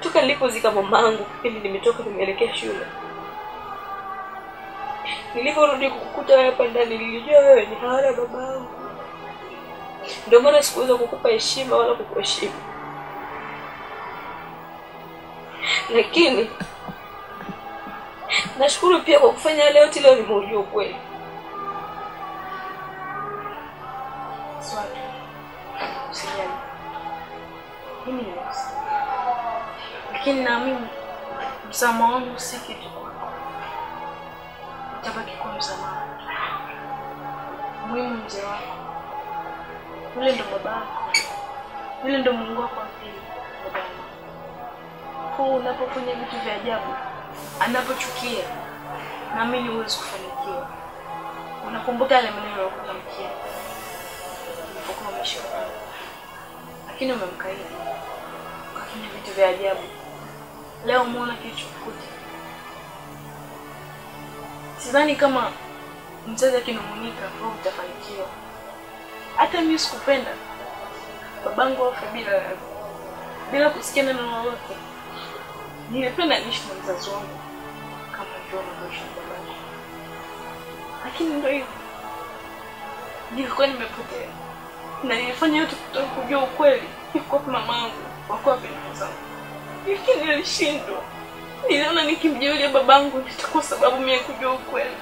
Toka nilipozika mamangu, kipindi nimetoka nimeelekea shule. Niliporudi kukukuta wewe hapa ndani, nilijua wewe ni hawara babangu. Ndio maana sikuweza kukupa heshima wala kukuheshimu. Lakini nashukuru pia kwa kufanya leo tilo nimeujua kweli. Swali. Usijali. Mimi ni boss. Lakini naamini msamaha wangu si kitu kwako. Utabaki kuwa msamaha. Mimi mzee wako. Yule ndo babako. Yule ndo Mungu wako wa pili. Kwa unapofanya vitu vya ajabu, anapochukia, naamini huwezi kufanikiwa. Unakumbuka yale maneno yaliyokutamkia. Unapokuwa umeshaoa. Lakini umemkaidi. Ukafanya vitu vya ajabu. Leo umeona kilichokukuta. Sidhani kama mzazi akinumunika kwa utafanikiwa. Hata mimi sikupenda. Babangu afa bila bila kusikia neno lolote. Nimependa niishi na mzazi wangu kama ndio mwisho wa maisha. Lakini ndio hivyo. Nilikuwa nimepotea. Na nilifanya yote kutaka kujua ukweli kwa mamangu, kwa kwa binti zangu. Lakini nilishindwa. Niliona nikimjua babangu nitakuwa sababu mimi kujua ukweli.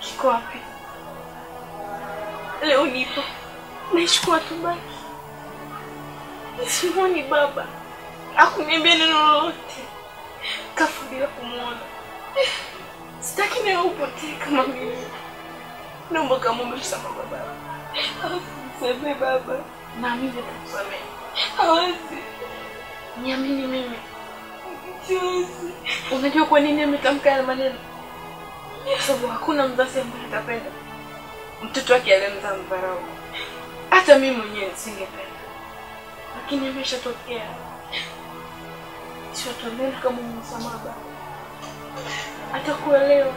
Kiko wapi? Leo nipo. Nishukua tu baki. Simuoni baba. Hakuniambia neno lolote. Kafu bila kumuona. Sitaki nawe upotee kama mimi. Naomba kama umemsamaha baba. Hawakusamehe baba. Naamini atakusamehe. Hawezi. Niamini mimi. Siwezi. Unajua kwa nini ametamka yale maneno? Kwa sababu hakuna mzazi ambaye atapenda mtoto wake aliyemzaa mdharau. Hata mimi mwenyewe singependa. Lakini imeshatokea. Sio tunaona kama msamaha baba. Atakuelewa.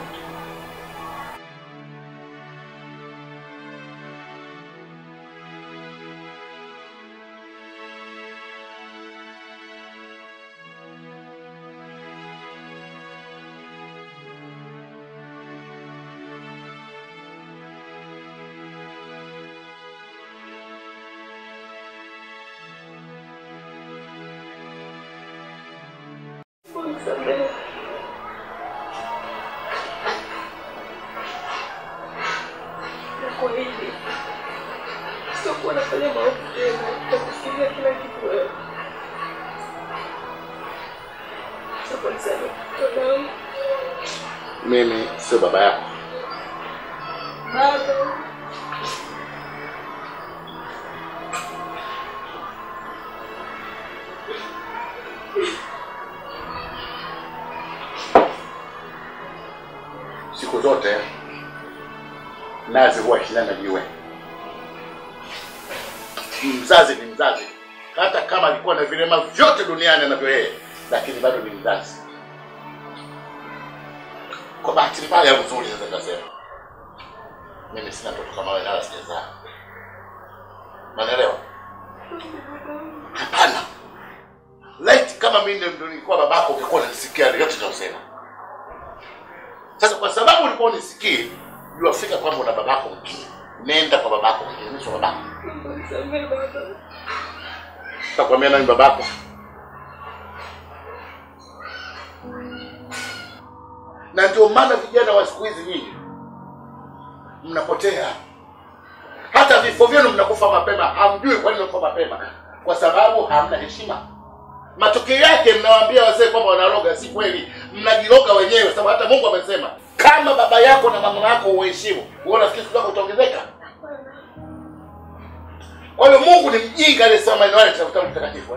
Sabrina. Kwa hili sio kuwa nafanya maovu tena, nitakusikiliza kila kitu wewe. Sabrina, tutaona. Mimi sio baba yako. Baba. Zote nazi huwa kinana jiwe. Mzazi ni mzazi. Hata kama alikuwa na vilema vyote duniani anavyo yeye, lakini bado ni mzazi. Kwa bahati mbaya ya uzuri sasa nitasema. Mimi sina mtoto kama wewe na sijazaa. Unaelewa? Hapana. Laiti kama mimi ndio nilikuwa babako ungekuwa unanisikia yote tunasema. Sasa kwa sababu ulikuwa unisikia, jua fika kwamba una babako mkini. Nenda kwa babako mkini, mimi sio babako. Nisamehe baba. Takwambia nani babako? Na ndio maana vijana wa siku hizi nyinyi mnapotea. Hata vifo vyenu mnakufa mapema, hamjui kwa nini mnakufa mapema. Kwa sababu hamna heshima. Matokeo yake mnawaambia wazee kwamba wanaroga, si kweli. Mnajiroga wenyewe sababu hata Mungu amesema kama baba yako na mama yako uheshimu, wewe unafikiri siku yako itaongezeka? Kwa hiyo Mungu ni mjinga aliyesema maneno yale cha kitabu kitakatifu.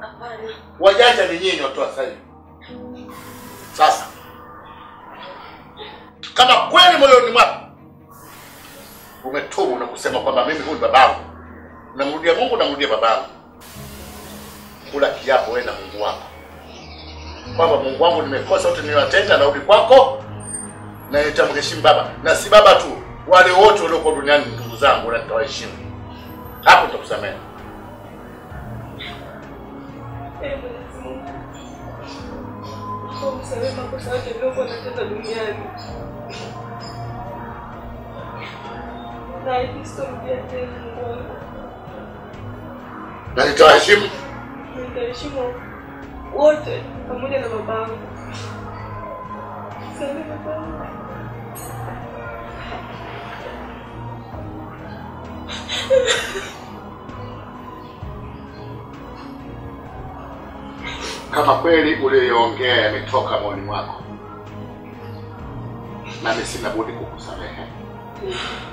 Hapana. Wajanja ni nyinyi watu wa sasa. Sasa Kama kweli moyoni mwako umetobu na kusema kwamba mimi huyu babangu, namrudia Mungu na mrudia babangu, kula kiapo wewe na Mungu wako kwamba Mungu wangu nimekosa yote niliyotenda, narudi kwako na nitamheshimu baba, na si baba tu, wale wote walioko duniani ndugu zangu na nitawaheshimu. Hapo nitakusamehe. Na nitawaheshimu. Nitawaheshimu wote pamoja na babangu. Asante babangu. Kama kweli uliyoongea yametoka moyoni mwako, nami sina budi kukusamehe,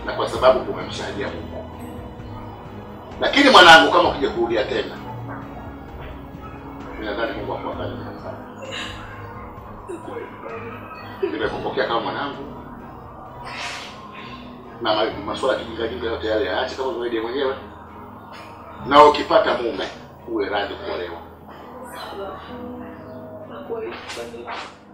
na kwa sababu umemshahidia Mungu. Lakini mwanangu, kama ukija kurudia tena, ninadhani Mungu akuangalie sana. Nimekupokea kama mwanangu, na masuala kijinga jinga yote yale yaache, kama unaidea mwenyewe. Na ukipata mume uwe radhi kuolewa. Kwa hiyo